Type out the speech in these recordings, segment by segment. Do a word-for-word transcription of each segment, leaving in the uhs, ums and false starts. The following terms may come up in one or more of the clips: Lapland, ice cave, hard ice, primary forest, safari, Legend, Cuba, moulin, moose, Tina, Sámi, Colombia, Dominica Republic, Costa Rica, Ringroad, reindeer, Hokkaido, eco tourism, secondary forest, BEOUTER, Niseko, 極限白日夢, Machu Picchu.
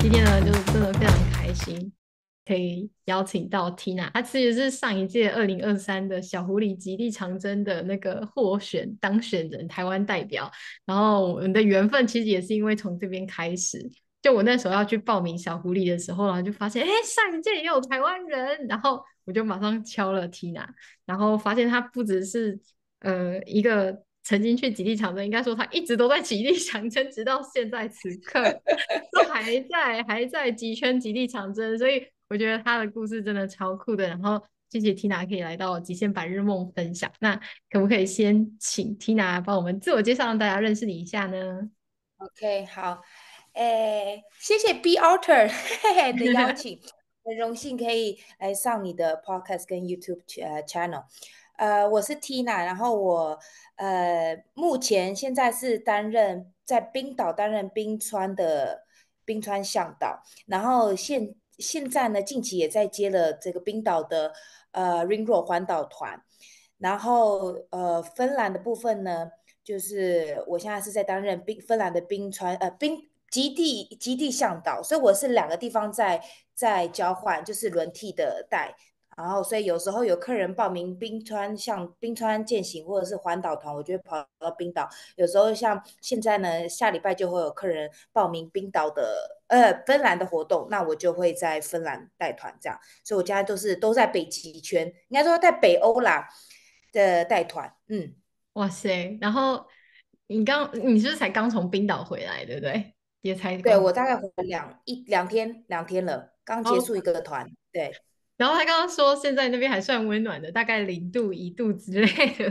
今天呢，就真的非常开心，可以邀请到 Tina， 她其实是上一届二零二三的小狐狸极地长征的那个获选当选人，台湾代表。然后我们的缘分其实也是因为从这边开始。就我那时候要去报名小狐狸的时候，然后就发现，哎，上一届也有台湾人，然后我就马上敲了 Tina， 然后发现她不只是呃一个。曾经去极地长征，应该说他一直都在极地长征，直到现在此刻都还在还在极圈极地长征，所以我觉得他的故事真的超酷的。然后谢谢 Tina 可以来到极限白日梦分享。那可不可以先请 Tina 帮我们自我介绍，让大家认识你一下呢？ OK， 好，诶，谢谢 BEOUTER 的邀请，很荣幸可以来上你的 podcast 跟 YouTube channel。呃，我是 Tina， 然后我呃目前现在是担任在冰岛担任冰川的冰川向导，然后现现在呢近期也在接了这个冰岛的呃 Ringroad 环岛团，然后呃芬兰的部分呢，就是我现在是在担任冰芬兰的冰川呃冰极地极地向导，所以我是两个地方在在交换，就是轮替的带。然后，所以有时候有客人报名冰川，像冰川健行或者是环岛团，我就会跑到冰岛。有时候像现在呢，下礼拜就会有客人报名冰岛的呃芬兰的活动，那我就会在芬兰带团这样。所以我现在都是都在北极圈，应该说在北欧啦的带团。嗯，哇塞！然后你刚你是不是才刚从冰岛回来，对不对？也才对我大概回两一两天两天了，刚结束一个团，哦、对。然后他刚刚说，现在那边还算温暖的，大概零度、一度之类的。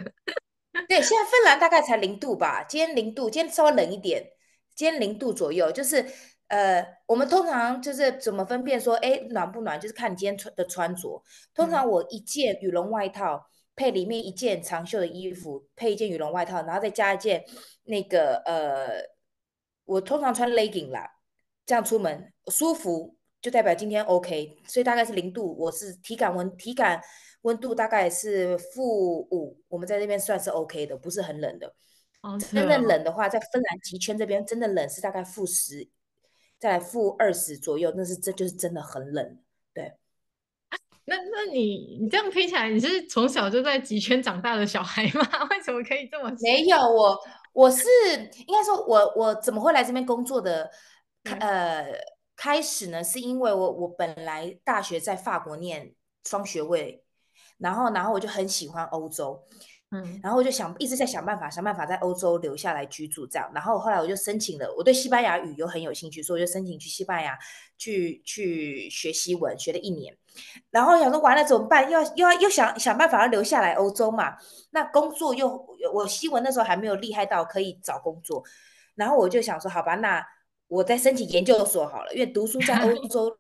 对，现在芬兰大概才零度吧，今天零度，今天稍微冷一点，今天零度左右。就是呃，我们通常就是怎么分辨说，哎，暖不暖，就是看你今天穿的穿着。通常我一件羽绒外套配里面一件长袖的衣服，配一件羽绒外套，然后再加一件那个呃，我通常穿 legging 啦，这样出门舒服。就代表今天 OK， 所以大概是零度，我是体感温体感温度大概是负五，我们在这边算是 OK 的，不是很冷的。哦，真的冷的话，在芬兰极圈这边真的冷是大概负十，再来负二十左右，那是这就是真的很冷。对，那那你你这样听起来，你是从小就在极圈长大的小孩吗？为什么可以这么说？没有，我我是应该说我，我我怎么会来这边工作的？嗯、呃。开始呢，是因为我我本来大学在法国念双学位，然后然后我就很喜欢欧洲，嗯，然后我就想一直在想办法想办法在欧洲留下来居住这样，然后后来我就申请了，我对西班牙语又很有兴趣，所以我就申请去西班牙去去学西文，学了一年，然后想说完了怎么办，又又又想想办法要留下来欧洲嘛，那工作又我西文那时候还没有厉害到可以找工作，然后我就想说好吧那。我在申请研究所好了，因为读书在欧洲，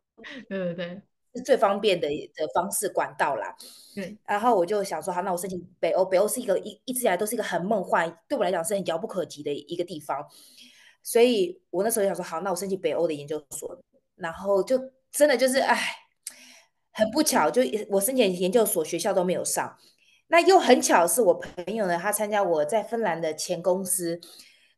对对是最方便的的方式管道啦。对，然后我就想说，好，那我申请北欧。北欧是一个一一直以来都是一个很梦幻，对我来讲是很遥不可及的一个地方。所以我那时候想说，好，那我申请北欧的研究所。然后就真的就是，哎，很不巧，就我申请研究所学校都没有上。那又很巧是我朋友呢，他参加我在芬兰的前公司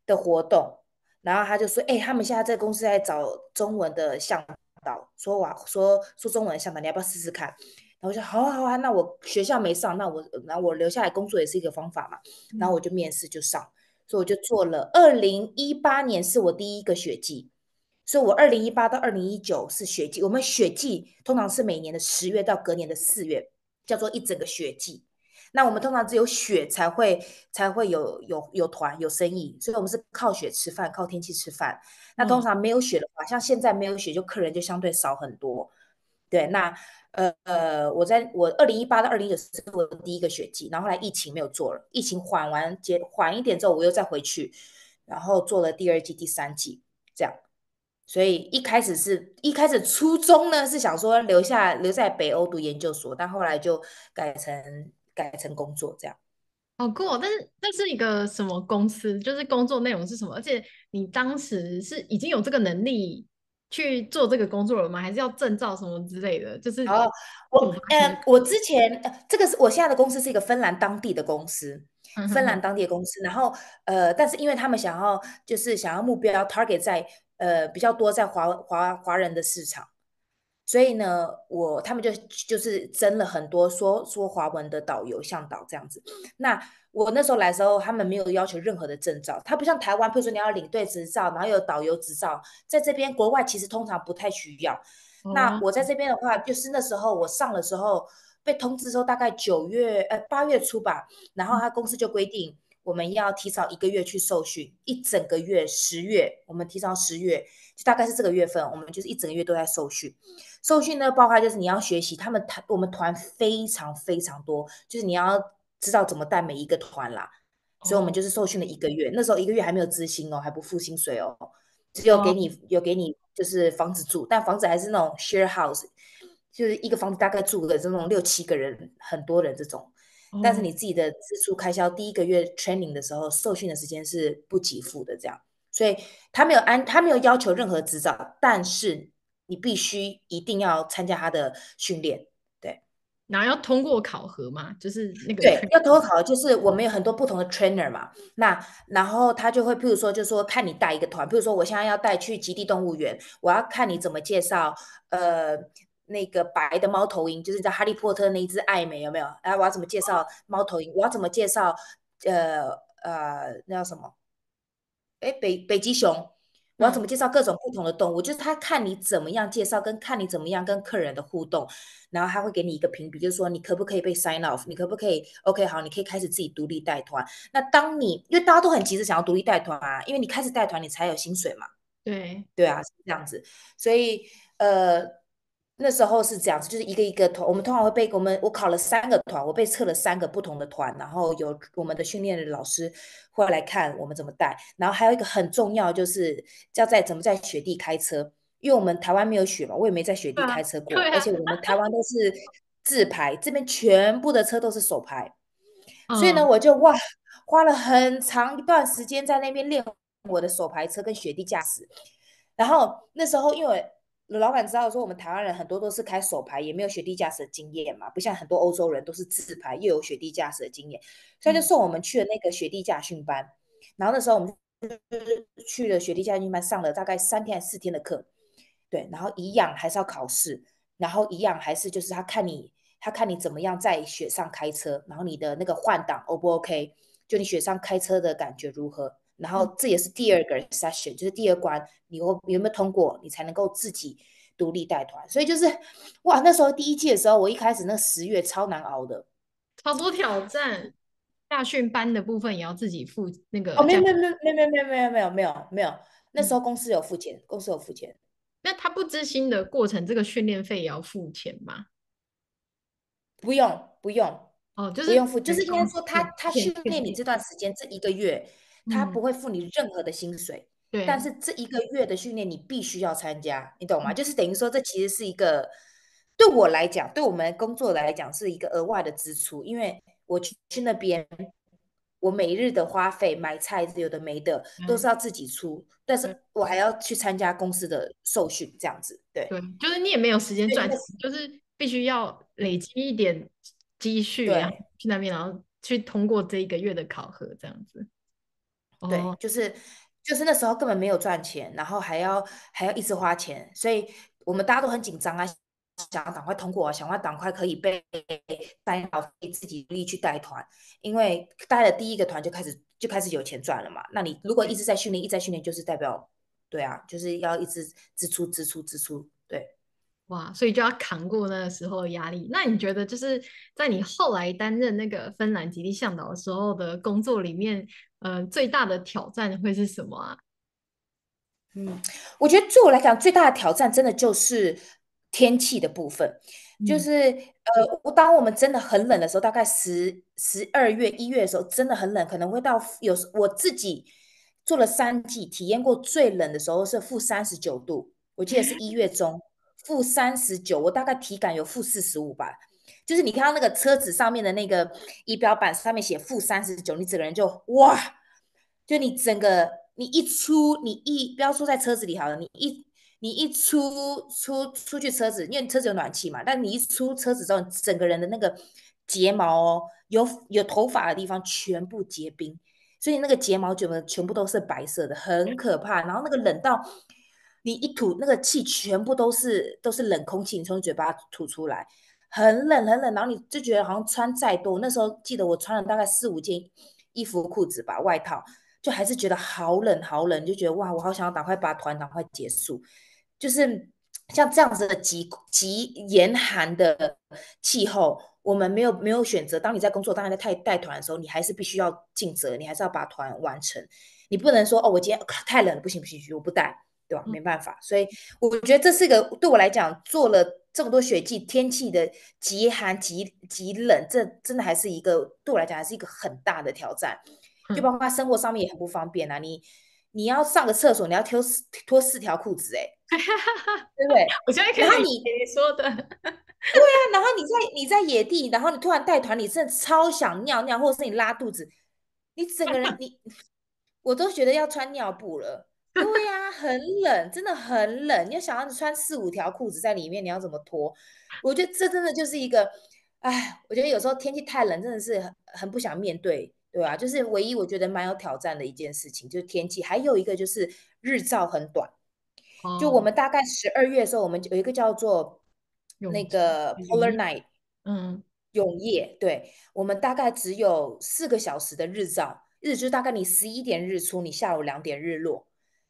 的活动。然后他就说：“哎、欸，他们现在这个公司在找中文的向导，说哇，说说中文的向导，你要不要试试看？”然后我就好啊好啊，那我学校没上，那我那我留下来工作也是一个方法嘛。然后我就面试就上，所以我就做了。二零一八年是我第一个雪季，所以我二零一八到二零一九是雪季。我们雪季通常是每年的十月到隔年的四月，叫做一整个雪季。那我们通常只有雪才会才会有有有团有生意，所以我们是靠雪吃饭，靠天气吃饭。那通常没有雪的话，嗯、像现在没有雪，就客人就相对少很多。对，那呃呃，我在我二零一八到二零一九是我第一个雪季，然后后来疫情没有做了，疫情缓完结缓一点之后，我又再回去，然后做了第二季、第三季这样。所以一开始是一开始初衷呢是想说留下留在北欧读研究所，但后来就改成。改成工作这样，好酷哦！但是那是一个什么公司？就是工作内容是什么？而且你当时是已经有这个能力去做这个工作了吗？还是要证照什么之类的？就是哦，我呃，我之前、呃、这个是我现在的公司是一个芬兰当地的公司，嗯、芬兰当地的公司。然后呃，但是因为他们想要就是想要目标 target 在呃比较多在华华华人的市场，所以呢，我他们就就是征了很多说说华文的导游向导这样子。那我那时候来的时候，他们没有要求任何的证照，他不像台湾，譬如说你要领队执照，然后有导游执照，在这边国外其实通常不太需要。嗯、那我在这边的话，就是那时候我上的时候被通知说，大概九月呃八月初吧，然后他公司就规定我们要提早一个月去受训，一整个月，十月我们提早十月，就大概是这个月份，我们就是一整个月都在受训。受训呢，包括就是你要学习，他们团我们团非常非常多，就是你要知道怎么带每一个团啦，所以我们就是受训了一个月。那时候一个月还没有支薪哦，还不付薪水哦，只有给你有给你就是房子住，但房子还是那种 share house， 就是一个房子大概住的这种六七个人，很多人这种。但是你自己的支出开销，第一个月 training 的时候，受训的时间是不给付的，这样。所以他没有安，他没有要求任何执照，但是你必须一定要参加他的训练。然后要通过考核嘛，就是那个对，要通过考核，就是我们有很多不同的 trainer 嘛，那然后他就会，譬如说，就说看你带一个团，譬如说我现在要带去极地动物园，我要看你怎么介绍，呃，那个白的猫头鹰，就是在哈利波特那一只艾美有没有？哎、啊，我要怎么介绍猫头鹰？我要怎么介绍，呃呃，那叫什么？哎，北北极熊。我要怎么介绍各种不同的动物，就是他看你怎么样介绍，跟看你怎么样跟客人的互动，然后他会给你一个评比，就是说你可不可以被 sign off， 你可不可以 OK 好，你可以开始自己独立带团。那当你因为大家都很急着想要独立带团啊，因为你开始带团你才有薪水嘛，对对啊，是这样子。所以呃那时候是这样子，就是一个一个团，我们通常会被我们我考了三个团，我被测了三个不同的团，然后有我们的训练的老师会来看我们怎么带，然后还有一个很重要就是要在怎么在雪地开车，因为我们台湾没有雪嘛，我也没在雪地开车过，啊啊、而且我们台湾都是自排，这边全部的车都是手排，嗯、所以呢，我就哇花了很长一段时间在那边练我的手排车跟雪地驾驶，然后那时候因为。老板知道说我们台湾人很多都是开手排，也没有雪地驾驶的经验嘛，不像很多欧洲人都是自排又有雪地驾驶的经验，所以就送我们去了那个雪地驾训班。然后那时候我们去了雪地驾训班，上了大概三天还是四天的课，对，然后一样还是要考试，然后一样还是就是他看你他看你怎么样在雪上开车，然后你的那个换挡 O 不 OK， 就你雪上开车的感觉如何。然后这也是第二个 session， 就是第二关，你有有没有通过，你才能够自己独立带团。所以就是，哇，那时候第一季的时候，我一开始那十月超难熬的，超多挑战。大训班的部分也要自己付那个？哦，没有没有没有没有没有没有没有没有没有，那时候公司有付钱，嗯、公司有付钱。那他不知心的过程，这个训练费也要付钱吗？不用不用，哦，就是不用付，就是应该说他他训练你这段时间这一个月。他不会付你任何的薪水，嗯、但是这一个月的训练你必须要参加，你懂吗？就是等于说这其实是一个对我来讲，对我们工作来讲是一个额外的支出，因为我去那边，我每日的花费买菜有的没的都是要自己出，嗯、但是我还要去参加公司的受训，这样子，对对，就是你也没有时间赚钱，就是必须要累积一点积蓄，然后去那边，然后去通过这一个月的考核，这样子。对，就是就是那时候根本没有赚钱，然后还要还要一直花钱，所以我们大家都很紧张啊，想要赶快通过，想要赶快可以被带到自己力去带团，因为带了第一个团就开始就开始有钱赚了嘛。那你如果一直在训练，一直在训练，就是代表对啊，就是要一直支出支出支出，对。哇，所以就要扛过那个时候的压力。那你觉得就是在你后来担任那个芬兰极地向导的时候的工作里面，呃，最大的挑战会是什么啊？嗯，我觉得对我来讲最大的挑战真的就是天气的部分，嗯、就是呃，当我们真的很冷的时候，大概十十二月一月的时候真的很冷，可能会到有我自己做了三季，体验过最冷的时候是负三十九度，我记得是一月中。负三十九，我大概体感有负四十五吧，就是你看到那个车子上面的那个仪表板上面写负三十九，你整个人就哇，就你整个你一出你一不要说在车子里好了，你一你一出出出去车子，因为车子有暖气嘛，但你一出车子之后，整个人的那个睫毛哦，有有头发的地方全部结冰，所以那个睫毛卷的全部都是白色的，很可怕。然后那个冷到。你一吐那个气全部都是都是冷空气，你从嘴巴吐出来，很冷很冷，然后你就觉得好像穿再多，那时候记得我穿了大概四五件衣服裤子吧，外套，就还是觉得好冷好冷，就觉得哇我好想要赶快把团赶快结束，就是像这样子的 极, 极严寒的气候我们没有没有选择。当你在工作当然在带带团的时候你还是必须要尽责，你还是要把团完成，你不能说哦我今天太冷了不行不行我不带，对吧？没办法。所以我觉得这是个对我来讲做了这么多雪季天气的极寒 极, 极冷，这真的还是一个对我来讲还是一个很大的挑战，就包括生活上面也很不方便啊，你你要上个厕所你要脱脱四条裤子哎、欸，对不对？我觉得可以，然后你说的对啊，然后你在你在野地，然后你突然带团你真的超想尿尿，或者是你拉肚子，你整个人你我都觉得要穿尿布了。对呀、啊，很冷，真的很冷。你要想要穿四五条裤子在里面，你要怎么脱？我觉得这真的就是一个，哎，我觉得有时候天气太冷，真的是 很, 很不想面对，对啊，就是唯一我觉得蛮有挑战的一件事情，就是天气。还有一个就是日照很短，就我们大概十二月的时候，我们有一个叫做那个 Polar Night， 嗯，永夜，对，我们大概只有四个小时的日照，日就是大概你十一点日出，你下午两点日落。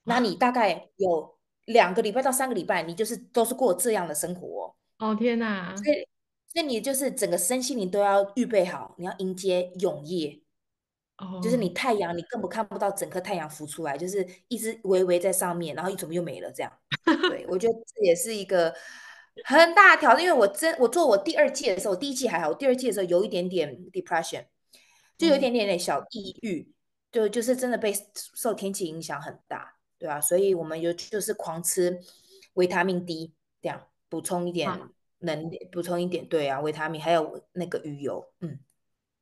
那你大概有两个礼拜到三个礼拜你就是都是过这样的生活哦，哦天哪，所以所以你就是整个身心你都要预备好，你要迎接永夜、哦、就是你太阳你根本看不到整颗太阳浮出来，就是一直微微在上面，然后一怎么又没了这样。对，我觉得这也是一个很大的挑战，因为我真我做我第二季的时候，第一季还好，我第二季的时候有一点点 depression， 就有一点点小抑郁、嗯、就就是真的被受天气影响很大，对啊，所以我们有就是狂吃维他命 D， 这样补充一点能，补充一点，对啊，维他命还有那个鱼油，嗯，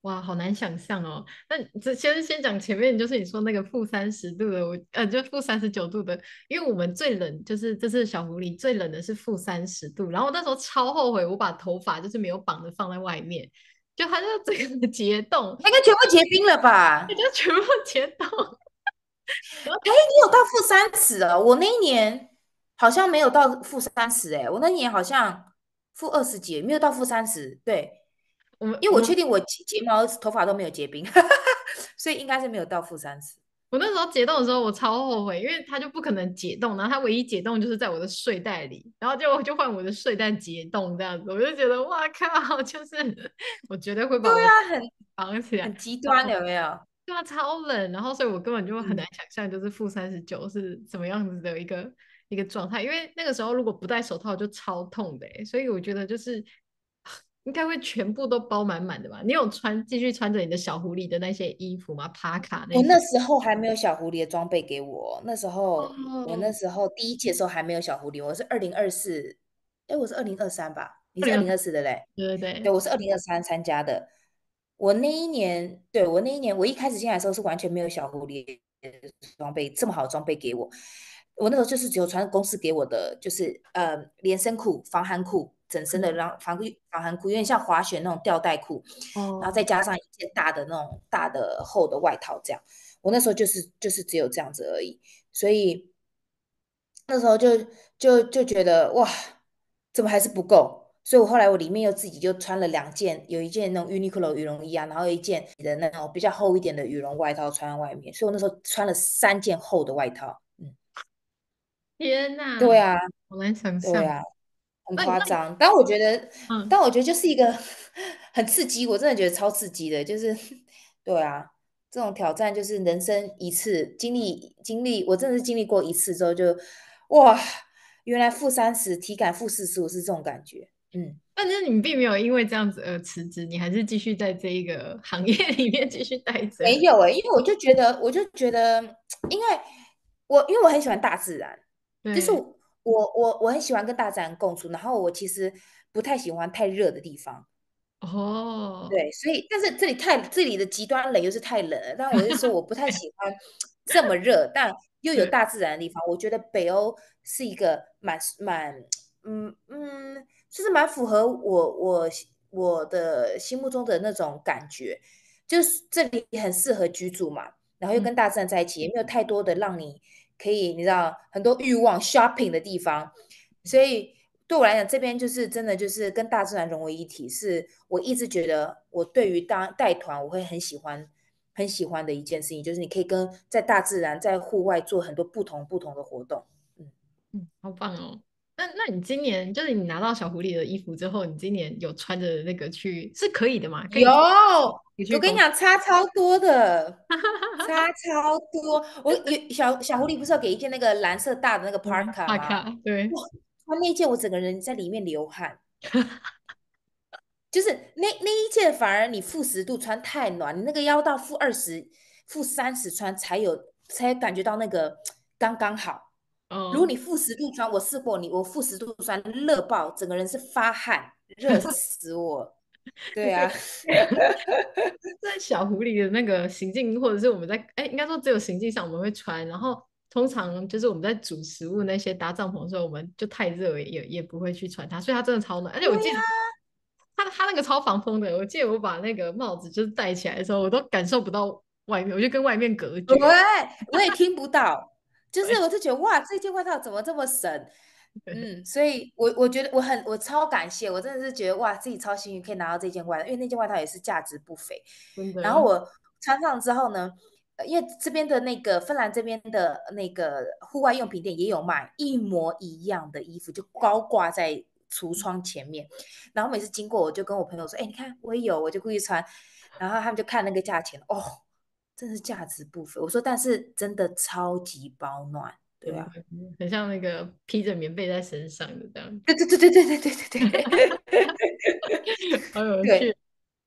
哇，好难想象哦。那先先讲前面，就是你说那个负三十度的，我呃，就负三十九度的，因为我们最冷就是这次小狐狸最冷的是负三十度，然后我那时候超后悔，我把头发就是没有绑的放在外面，就它就整个结冻，那个全部结冰了吧？就全部结冻。哎，你有到负三十哦？我那一年好像没有到负三十哎，我那一年好像负二十几，没有到负三十。对，我因为我确定我睫毛、头发都没有结冰，所以应该是没有到负三十。我那时候解冻的时候，我超后悔，因为它就不可能解冻，然后它唯一解冻就是在我的睡袋里，然后就就换我的睡袋解冻这样子，我就觉得哇靠，就是我绝对会把我绑起来，啊、很极端有没有？对啊，超冷，然后所以我根本就很难想象就是负三十九是怎么样子的一个、嗯、一个状态，因为那个时候如果不戴手套就超痛的、欸、所以我觉得就是应该会全部都包满满的吧。你有穿继续穿着你的小狐狸的那些衣服吗？帕卡那些？我那时候还没有小狐狸的装备给我，那时候、哦、我那时候第一季的时候还没有小狐狸，我是二零二四，哎，我是二零二三吧？你是二零二四的嘞？对对对，对我是二零二三参加的。我那一年，对我那一年，我一开始进来的时候是完全没有小狐狸装备，这么好的装备给我。我那时候就是只有穿公司给我的，就是呃连身裤、防寒裤、整身的防防寒裤，有点像滑雪那种吊带裤，然后再加上一件大的那种大的厚的外套，这样。我那时候就是就是只有这样子而已，所以那时候就就就觉得哇，怎么还是不够？所以我后来我里面又自己就穿了两件，有一件那种 Uniqlo 羽绒衣啊，然后一件的那种比较厚一点的羽绒外套穿在外面，所以我那时候穿了三件厚的外套。嗯，天哪！对啊，好难想象。对啊，很夸张。啊、但我觉得、嗯，但我觉得就是一个很刺激，我真的觉得超刺激的，就是对啊，这种挑战就是人生一次经历经历，我真的是经历过一次之后就哇，原来负三十体感负四十五是这种感觉。嗯，但是你并没有因为这样子而辞职，你还是继续在这一个行业里面继续待着。没有哎、欸，因为我就觉得，我就觉得，因为我因为我很喜欢大自然，就是我我我很喜欢跟大自然共处，然后我其实不太喜欢太热的地方。哦，对，所以但是这里太这里的极端冷又是太冷了，但我是说我不太喜欢这么热，但又有大自然的地方，我觉得北欧是一个蛮蛮嗯嗯。嗯就是蛮符合我我我的心目中的那种感觉，就是这里很适合居住嘛，然后又跟大自然在一起，也没有太多的让你可以你知道很多欲望 shopping 的地方，所以对我来讲这边就是真的就是跟大自然融为一体，是我一直觉得我对于当带团我会很喜欢很喜欢的一件事情，就是你可以跟在大自然在户外做很多不同不同的活动。嗯嗯，好棒哦。那那你今年就是你拿到小狐狸的衣服之后，你今年有穿着那个去是可以的吗？可以有，我跟你讲差超多的，差超多。我小小狐狸不是要给一件那个蓝色大的那个 parka 吗？嗯、对，他那一件我整个人在里面流汗，就是那那一件反而你负十度穿太暖，你那个要到负二十、负三十穿才有才感觉到那个刚刚好。如果你负十度穿，我试过你，我负十度穿热爆，整个人是发汗，热死我。对啊，在小狐狸的那个行径，或者是我们在哎，应该说只有行径上我们会穿，然后通常就是我们在煮食物那些搭帐篷的时候，我们就太热也也不会去穿它，所以它真的超暖，而且我记得它它那个超防风的，我记得我把那个帽子就是戴起来的时候，我都感受不到外面，我就跟外面隔绝，对，我也听不到。就是我就觉得哇，这件外套怎么这么神，嗯，所以我我觉得我很我超感谢，我真的是觉得哇，自己超幸运可以拿到这件外套，因为那件外套也是价值不菲。然后我穿上之后呢，因为这边的那个芬兰这边的那个户外用品店也有卖一模一样的衣服，就高挂在橱窗前面。然后每次经过我就跟我朋友说，哎，你看我也有，我就故意穿。然后他们就看那个价钱，哦。真是价值不菲，我说，但是真的超级保暖，对吧、啊？很像那个披着棉被在身上的这样。对对对对对对对对对，好有趣。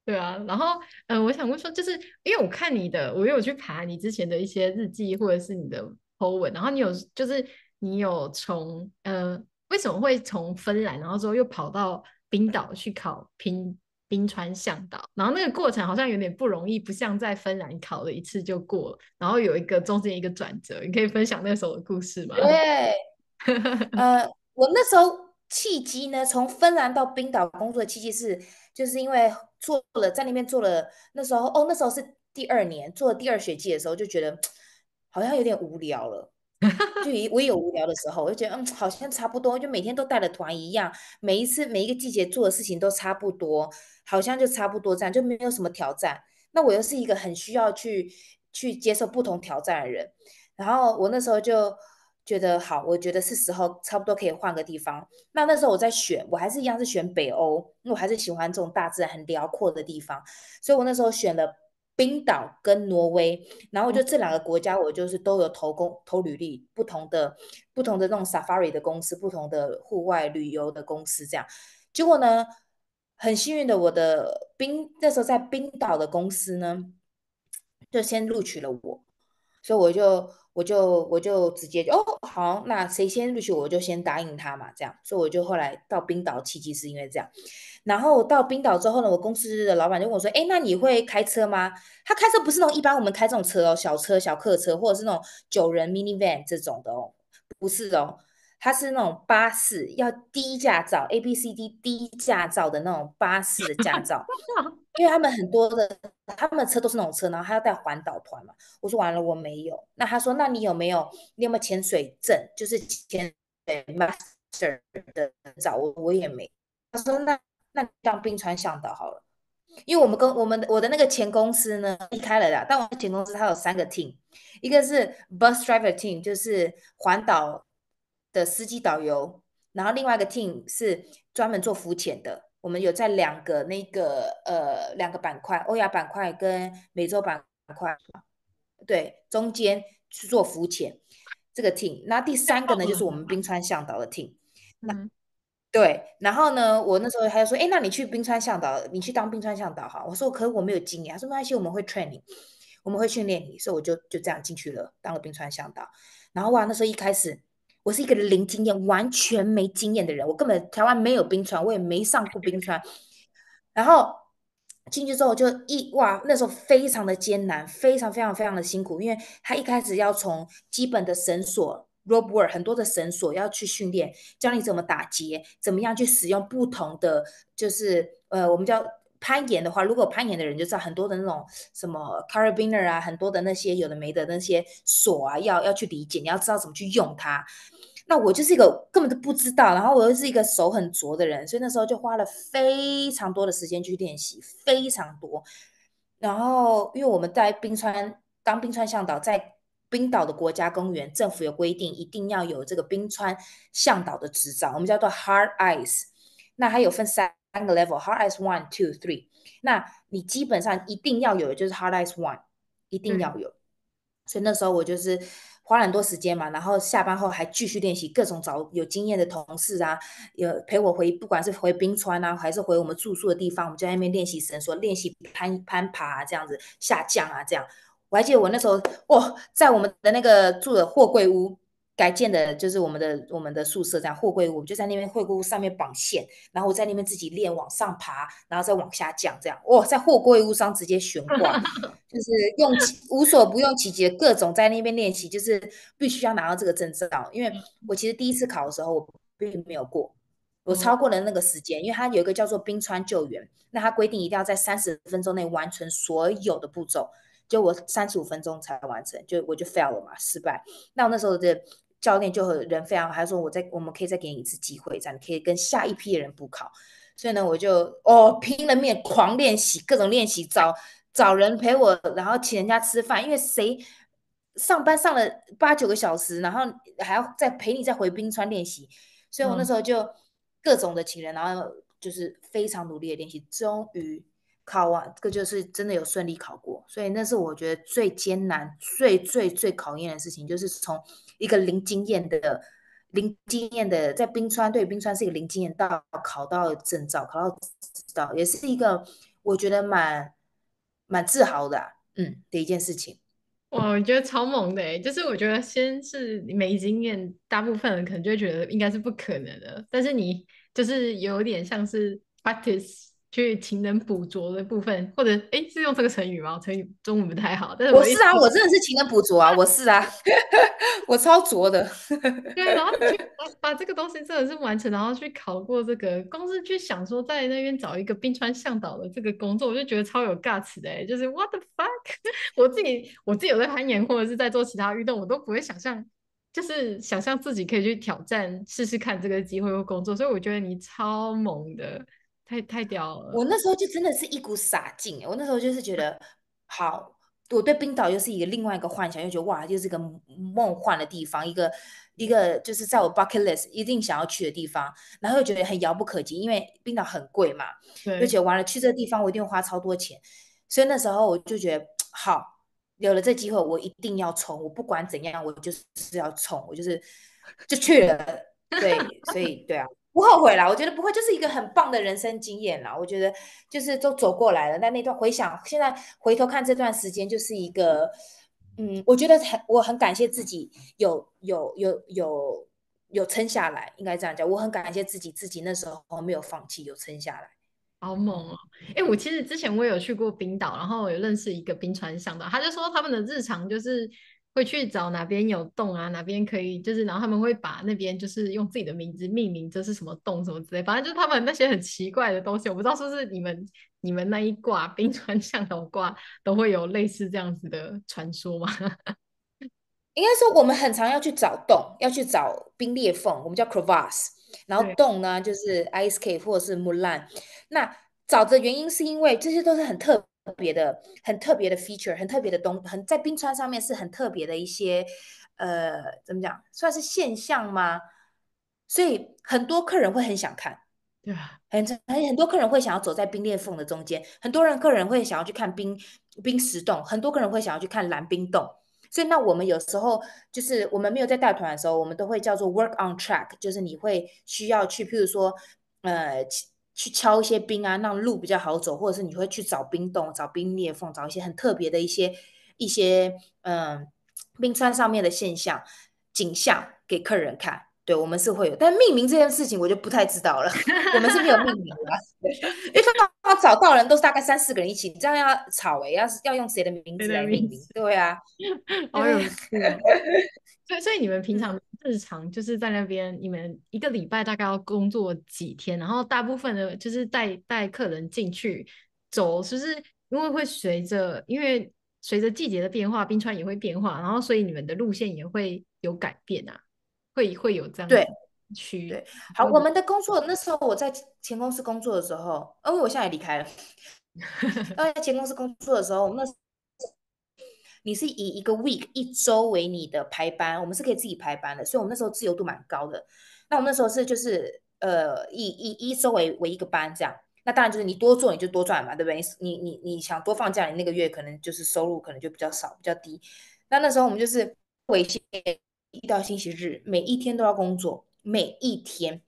对啊，然后嗯、呃，我想问说，就是因为我看你的，我有去爬你之前的一些日记或者是你的 po 文，然后你有就是你有从呃，为什么会从芬兰，然后之后又跑到冰岛去考拼？冰川向导，然后那个过程好像有点不容易，不像在芬兰考了一次就过了，然后有一个中间一个转折，你可以分享那时候的故事吗？对，呃，我那时候契机呢，从芬兰到冰岛工作的契机是，就是因为做了在那边做了，那时候哦，那时候是第二年做了第二学季的时候，就觉得好像有点无聊了。就我也有无聊的时候，我就觉得嗯，好像差不多，就每天都带了团一样，每一次每一个季节做的事情都差不多，好像就差不多这样，就没有什么挑战。那我又是一个很需要去去接受不同挑战的人，然后我那时候就觉得好，我觉得是时候差不多可以换个地方。那那时候我在选，我还是一样是选北欧，因为我还是喜欢这种大自然很辽阔的地方，所以我那时候选了冰岛跟挪威，然后我就这两个国家，我就是都有投工投履历，不同的不同的那种 safari 的公司，不同的户外旅游的公司这样。结果呢，很幸运的，我的冰那时候在冰岛的公司呢，就先录取了我，所以我就我就我就直接就哦好，那谁先录取我就先答应他嘛，这样。所以我就后来到冰岛契机是因为这样。然后到冰岛之后呢，我公司的老板就问我说：“哎，那你会开车吗？”他开车不是那种一般我们开这种车哦，小车、小客车，或者是那种九人 minivan 这种的哦，不是哦，他是那种巴士，要低驾照 A B C D 低驾照的那种巴士的驾照，因为他们很多的他们的车都是那种车，然后他要带环岛团嘛。我说完了，我没有。那他说：“那你有没有你有没有潜水证？就是潜水 master 的照？”我我也没。他说：“那。”那当冰川向导好了，因为我们跟我们我的那个前公司呢离开了啦，但我的前公司它有三个 team， 一个是 bus driver team， 就是环岛的司机导游，然后另外一个 team 是专门做浮潜的，我们有在两个那个呃两个板块，欧亚板块跟美洲板块，对，中间去做浮潜这个 team， 那第三个呢就是我们冰川向导的 team， 那、嗯。对，然后呢，我那时候他就说，哎，那你去冰川向导，你去当冰川向导哈。我说，可是我没有经验。他说，没关系，我们会 training， 我们会训练你。所以我就就这样进去了，当了冰川向导。然后哇，那时候一开始我是一个零经验、完全没经验的人，我根本台湾没有冰川，我也没上过冰川。然后进去之后就一哇，那时候非常的艰难，非常非常非常的辛苦，因为他一开始要从基本的绳索。rope work 很多的绳索要去训练，教你怎么打结，怎么样去使用不同的，就是呃，我们叫攀岩的话，如果攀岩的人就知道很多的那种什么 carabiner 啊，很多的那些有的没的那些锁啊，要要去理解，你要知道怎么去用它。那我就是一个根本就不知道，然后我又是一个手很拙的人，所以那时候就花了非常多的时间去练习，非常多。然后因为我们在冰川当冰川向导，在冰岛的国家公园，政府有规定一定要有这个冰川向导的执照，我们叫做 hard ice。那它有分三个 level，hard ice one two three。那你基本上一定要有，就是 hard ice one， 一定要有。嗯、所以那时候我就是花了很多时间嘛，然后下班后还继续练习，各种找有经验的同事啊，有陪我回，不管是回冰川啊，还是回我们住宿的地方，我们就在那边练习绳索，练习攀攀爬、啊、这样子，下降啊这样。我还记得我那时候，哦，在我们的那个住的货柜屋改建的，就是我们的我们的宿舍这样货柜屋，我就在那边货柜屋上面绑线，然后我在那边自己练往上爬，然后再往下降这样。哦，在货柜屋上直接悬挂，就是用无所不用其极，各种在那边练习，就是必须要拿到这个证照。因为我其实第一次考的时候，我并没有过。我超过了那个时间，因为它有一个叫做冰川救援，那它规定一定要在三十分钟内完成所有的步骤。就我三十五分钟才完成，就我就 fail 了嘛，失败。那我那时候的教练就人非常好，他说我在我们可以再给你一次机会，这样你可以跟下一批的人补考。所以呢，我就哦拼了命狂练习，各种练习，找找人陪我，然后请人家吃饭，因为谁上班上了八九个小时，然后还要再陪你再回冰川练习。所以我那时候就各种的请人，然后就是非常努力的练习，终于。考完这个就是真的有顺利考过，所以那是我觉得最艰难、最最最考验的事情，就是从一个零经验的、零经验的在冰川对冰川是一个零经验，到考到证照、考到执照，也是一个我觉得蛮蛮自豪的、啊，嗯的一件事情。哇，我觉得超猛的哎！就是我觉得先是没经验，大部分人可能就会觉得应该是不可能的，但是你就是有点像是 practice。去勤能补拙的部分，或者哎，是用这个成语吗？成语中文不太好，但是 我, 我是啊，我真的是勤能补拙啊，我是啊，我超拙的。对，然后去把这个东西真的是完成，然后去考过这个，光是去想说在那边找一个冰川向导的这个工作，我就觉得超有 guts 的、欸，就是 what the fuck， 我自己我自己有在攀岩或者是在做其他运动，我都不会想象，就是想象自己可以去挑战试试看这个机会或工作，所以我觉得你超猛的。太太屌了！我那时候就真的是一股傻劲，我那时候就是觉得，好，我对冰岛又是一个另外一个幻想，又觉得哇，又是一个梦幻的地方，一个一个就是在我 bucket list 一定想要去的地方，然后又觉得很遥不可及，因为冰岛很贵嘛，就觉得完了去这个地方我一定花超多钱，所以那时候我就觉得好，有了这机会我一定要冲，我不管怎样我就是要冲，我就是就去了，对，所以对啊。不后悔啦，我觉得不会，就是一个很棒的人生经验啦。我觉得就是都走过来了，但那段回想，现在回头看这段时间，就是一个，嗯，我觉得很我很感谢自己有有有有有撑下来，应该这样讲，我很感谢自己，自己那时候没有放弃，有撑下来。好猛哦！哎，我其实之前我有去过冰岛，然后我有认识一个冰川向导，他就说他们的日常就是。会去找哪边有洞啊，哪边可以，就是然后他们会把那边就是用自己的名字命名，这是什么洞什么之类，反正就是他们那些很奇怪的东西，我不知道是不是你们你们那一挂冰川向导挂都会有类似这样子的传说吗？应该说我们很常要去找洞，要去找冰裂缝，我们叫 crevasse， 然后洞呢就是 ice cave 或者是 moulin。 那找的原因是因为这些都是很特别特别的很特别的 feature， 很特别的东很在冰川上面是很特别的一些呃怎么讲算是现象吗？所以很多客人会很想看，对吧？很很多客人会想要走在冰裂缝的中间，很多人客人会想要去看冰冰石洞，很多客人会想要去看蓝冰洞。所以那我们有时候就是我们没有在带团的时候，我们都会叫做 work on track， 就是你会需要去，譬如说呃。去敲一些冰啊，让路比较好走，或者是你会去找冰洞、找冰裂缝、找一些很特别的一些一些嗯冰川上面的现象、景象给客人看。对，我们是会有，但命名这件事情我就不太知道了，我们是没有命名的、啊，因为他找到人都是大概三四个人一起，这样要吵哎、欸，要要用谁的名字来命名？对啊，好有趣啊！所以所以你们平常。日常就是在那边，你们一个礼拜大概要工作几天，然后大部分的就是带带客人进去走，就是因为会随着因为随着季节的变化，冰川也会变化，然后所以你们的路线也会有改变啊，会会有这样对区对。好，我们的工作那时候我在前公司工作的时候，因为我现在也离开了，在前公司工作的时候，我们那时候你是以一个 week 一周为你的排班，我们是可以自己排班的，所以我们那时候自由度蛮高的。那我们那时候是就是呃以以一周为为一个班这样。那当然就是你多做你就多赚嘛，对不对？你你你想多放假，你那个月可能就是收入可能就比较少，比较低。那那时候我们就是为星期一到星期日，每一天都要工作，每一天，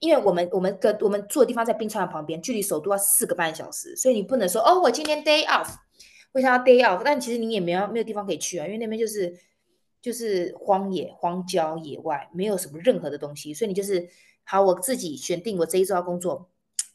因为我们我们跟我们住的地方在冰川旁边，距离首都要四个半小时，所以你不能说哦，我今天 day off。为啥要 day off？ 但其实你也没有没有地方可以去啊，因为那边就是就是荒野、荒郊野外，没有什么任何的东西，所以你就是好，我自己选定我这一周要工作，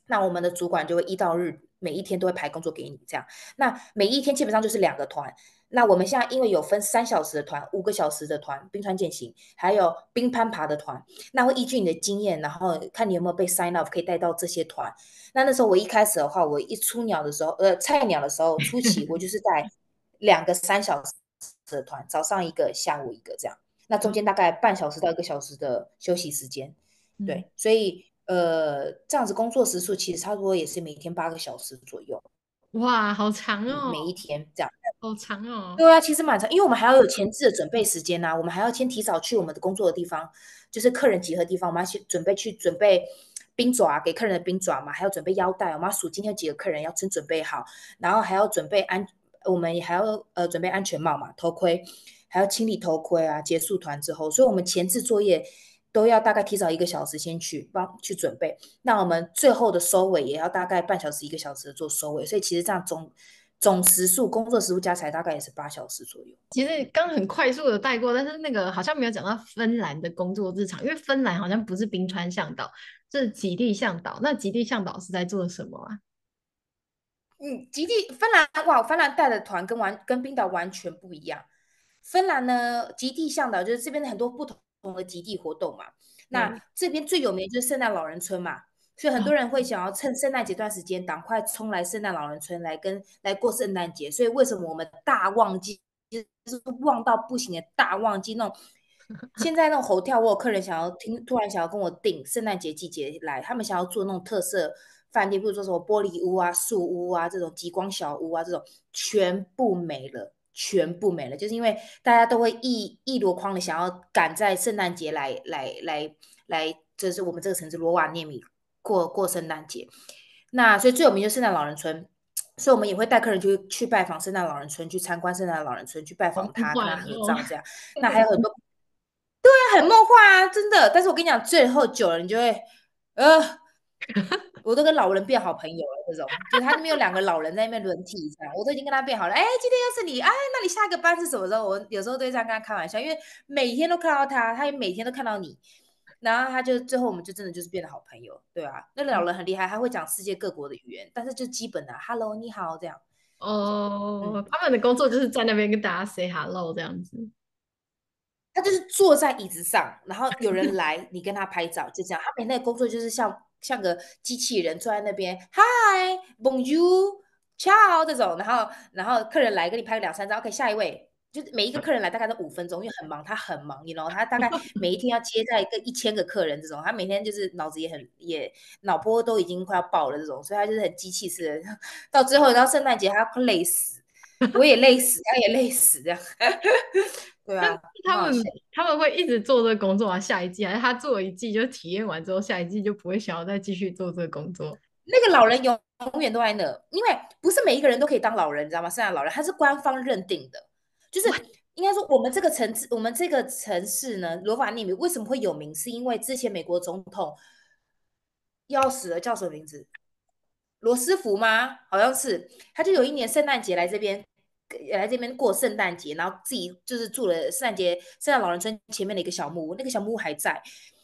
那我们的主管就会一到日每一天都会排工作给你这样。那每一天基本上就是两个团，那我们现在因为有分三小时的团、五个小时的团，冰川健行，还有冰攀爬的团，那会依据你的经验，然后看你有没有被 sign up 可以带到这些团。那那时候我一开始的话，我一出鸟的时候，呃，菜鸟的时候初期，我就是带两个三小时的团，早上一个，下午一个这样。那中间大概半小时到一个小时的休息时间，对，所以呃，这样子工作时数其实差不多也是每天八个小时左右。哇，好长哦！每一天这样，好长哦。对啊，其实蛮长，因为我们还要有前置的准备时间呐、啊，我们还要先提早去我们的工作的地方，就是客人集合的地方，我们要去准备去准备冰爪，给客人的冰爪嘛，还要准备腰带，我们要数今天有几个客人要先准备好，然后还要准备安，我们还要呃准备安全帽嘛，头盔，还要清理头盔啊。结束团之后，所以我们前置作业都要大概提早一个小时先去帮去准备，那我们最后的收尾也要大概半小时一个小时做收尾，所以其实这样总总时数工作时数加起来大概也是八小时左右。其实刚很快速的带过，但是那个好像没有讲到芬兰的工作日常，因为芬兰好像不是冰川向导，是极地向导。那极地向导是在做什么啊？嗯，极地芬兰哇，芬兰带的团跟完跟冰岛完全不一样。芬兰呢，极地向导就是这边的很多不同。不同的极地活动嘛，那这边最有名就是圣诞老人村嘛，所以很多人会想要趁圣诞节段时间赶快冲来圣诞老人村来跟来过圣诞节，所以为什么我们大旺季就是旺到不行的大旺季那种，现在那种hotel我有客人想要听突然想要跟我订圣诞节季节来，他们想要做那种特色饭店，比如说什么玻璃屋啊、树屋啊这种极光小屋啊这种全部没了。全部没了，就是因为大家都会一一箩筐的想要赶在圣诞节来来来来，就是我们这个城市罗瓦涅米过过圣诞节。那所以最有名就是圣诞老人村，所以我们也会带客人去去拜访圣诞老人村，去参观圣诞老人村，去拜访他，跟他合照这样。那还有很多，对啊，很梦幻啊，真的。但是我跟你讲，最后久了你就会，呃。我都跟老人变好朋友了，这种就是他那边有两个老人在那边轮替这样，我都已经跟他变好了。哎，今天又是你，哎，那你下一个班是什么时候？我有时候都会这样跟他开玩笑，因为每天都看到他，他也每天都看到你，然后他就最后我们就真的就是变得好朋友，对啊。那老人很厉害，他会讲世界各国的语言，但是就基本的、啊、hello 你好这样。哦、嗯，他们的工作就是在那边跟大家 say hello 这样子。他就是坐在椅子上，然后有人来，你跟他拍照，就这样。他每天的工作就是像。像个机器人坐在那边 ，Hi, Bonjour, Ciao 这种，然后然后客人来跟你拍个两三张 ，OK， 下一位，就每一个客人来大概都五分钟，因为很忙，他很忙，你知道，他大概每一天要接待个一千个客人这种，他每天就是脑子也很也脑波都已经快要爆了这种，所以他就是很机器式的，到最后到圣诞节他要累死，我也累死，他也累死这样。对啊，他们他们会一直做这个工作啊，下一季还是他做一季就体验完之后，下一季就不会想要再继续做这个工作。那个老人永永远都在那，因为不是每一个人都可以当老人，你知道吗？圣诞老人他是官方认定的，就是应该说我们这个城市，我们这个城市呢，罗瓦涅米为什么会有名？是因为之前美国总统要死了，叫什么名字？罗斯福吗？好像是，他就有一年圣诞节来这边。来这边过圣诞节，然后自己就是住了圣诞节圣诞老人村前面的一个小木屋，那个小木屋还在。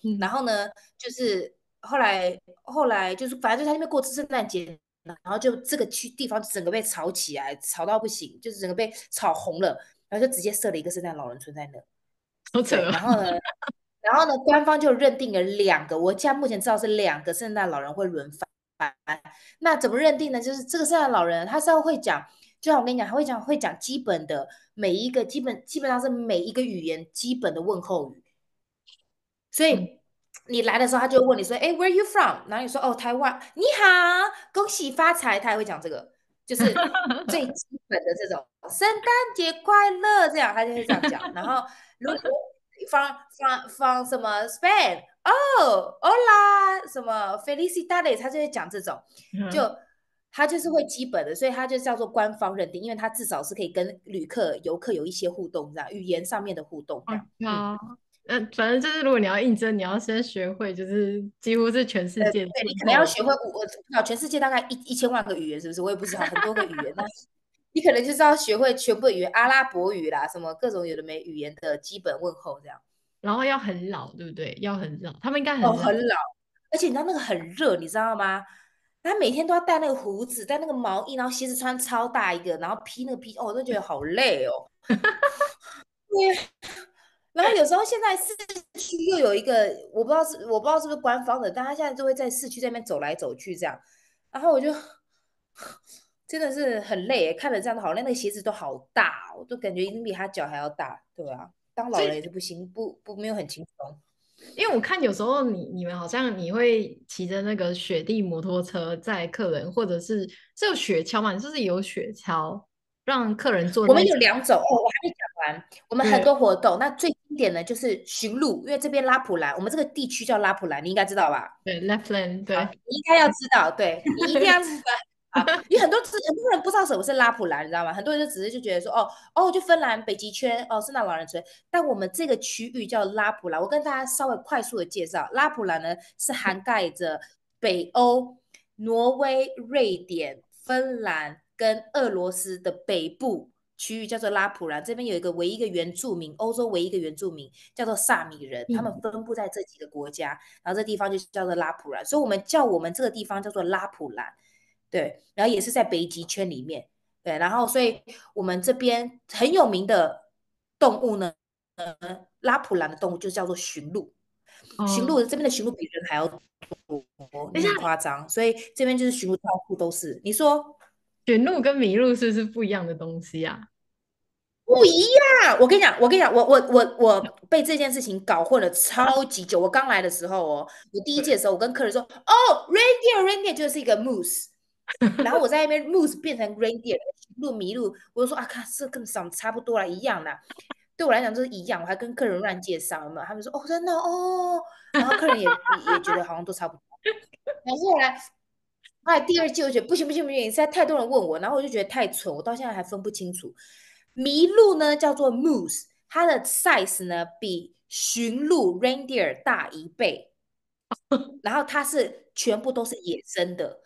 嗯、然后呢，就是后来后来就是反正就在那边过圣诞节，然后就这个区地方整个被吵起来，吵到不行，就是整个被吵红了，然后就直接设了一个圣诞老人村在那。好扯、哦。然后呢，然后呢，官方就认定了两个，我现在目前知道是两个圣诞老人会轮番那怎么认定呢？就是这个圣诞老人，他是要会讲，就像我跟你讲，他会讲会讲基本的每一个基本，基本上是每一个语言基本的问候语。所以你来的时候，他就会问你说，哎、嗯欸、，Where are you from？ 然后你说，哦，台湾，你好，恭喜发财，他也会讲这个，就是最基本的这种圣诞节快乐，这样他就会这样讲。然后如果 from from from 什么 Spain。哦 ，Hola， 什么 Felicidades， 他就会讲这种，就他就是会基本的，所以他就叫做官方认定，因为他至少是可以跟旅客、游客有一些互动，这样语言上面的互动。好，那、嗯、反正就是如果你要应征，你要先学会，就是几乎是全世界的，对，你可能要学会五，全世界大概一一千万个语言，是不是？我也不知道很多个语言，但是你可能就是要学会全部语言，阿拉伯语啦，什么各种有的没语言的基本问候这样。然后要很老，对不对？要很老，他们应该很老、哦、很老。而且你知道那个很热，你知道吗？他每天都要戴那个胡子，戴那个毛衣，然后鞋子穿超大一个，然后披那个披，哦，我都觉得好累哦。对。然后有时候现在市区又有一个，我不知道是我不知道是不是官方的，但他现在就会在市区这边走来走去这样。然后我就真的是很累，看了这样的好累，那个鞋子都好大、哦，我都感觉一定比他脚还要大，对啊。当老人也是不行，不不没有很轻松，因为我看有时候你你们好像你会骑着那个雪地摩托车载客人，或者是是有雪橇嘛？你是不是有雪橇让客人坐？我们有两种哦，我还没讲完。我们很多活动，那最经典的就是巡路，因为这边拉普兰，我们这个地区叫拉普兰，你应该知道吧？对 ，Lapland， 对，你应该要知道，对你一定要知道。因为很多很多人不知道什么是拉普兰，你知道吗？很多人就只是就觉得说，哦哦，就芬兰北极圈，哦，圣诞老人村。但我们这个区域叫拉普兰，我跟大家稍微快速的介绍，拉普兰呢是涵盖着北欧、挪威、瑞典、芬兰跟俄罗斯的北部区域，叫做拉普兰。这边有一个唯一一个原住民，欧洲唯一一个原住民叫做萨米人，他们分布在这几个国家，然后这地方就叫做拉普兰，所以我们叫我们这个地方叫做拉普兰。对，然后也是在北极圈里面，对，然后所以我们这边很有名的动物呢，呃、拉普兰的动物就叫做驯鹿，哦、驯鹿这边的驯鹿比人还要多，很夸张，所以这边就是驯鹿到处都是。你说驯鹿跟麋鹿是不是不一样的东西啊？不一样，我跟你讲，我跟你讲，我我我我被这件事情搞混了超级久。我刚来的时候哦，我第一届的时候，我跟客人说，哦 ，reindeer reindeer 就是一个 moose。然后我在那边 moose 变成 reindeer， 路迷路，我就说啊，看这跟什么差不多啦，一样啦。对我来讲就是一样，我还跟客人乱介绍，有没有？他们说哦，真的哦，然后客人也也觉得好像都差不多。然后后来，后来第二季我觉得不行不行不行，现在太多人问我，然后我就觉得太蠢，我到现在还分不清楚。麋鹿呢叫做 moose， 它的 size 呢比驯鹿 reindeer 大一倍，然后它是全部都是野生的。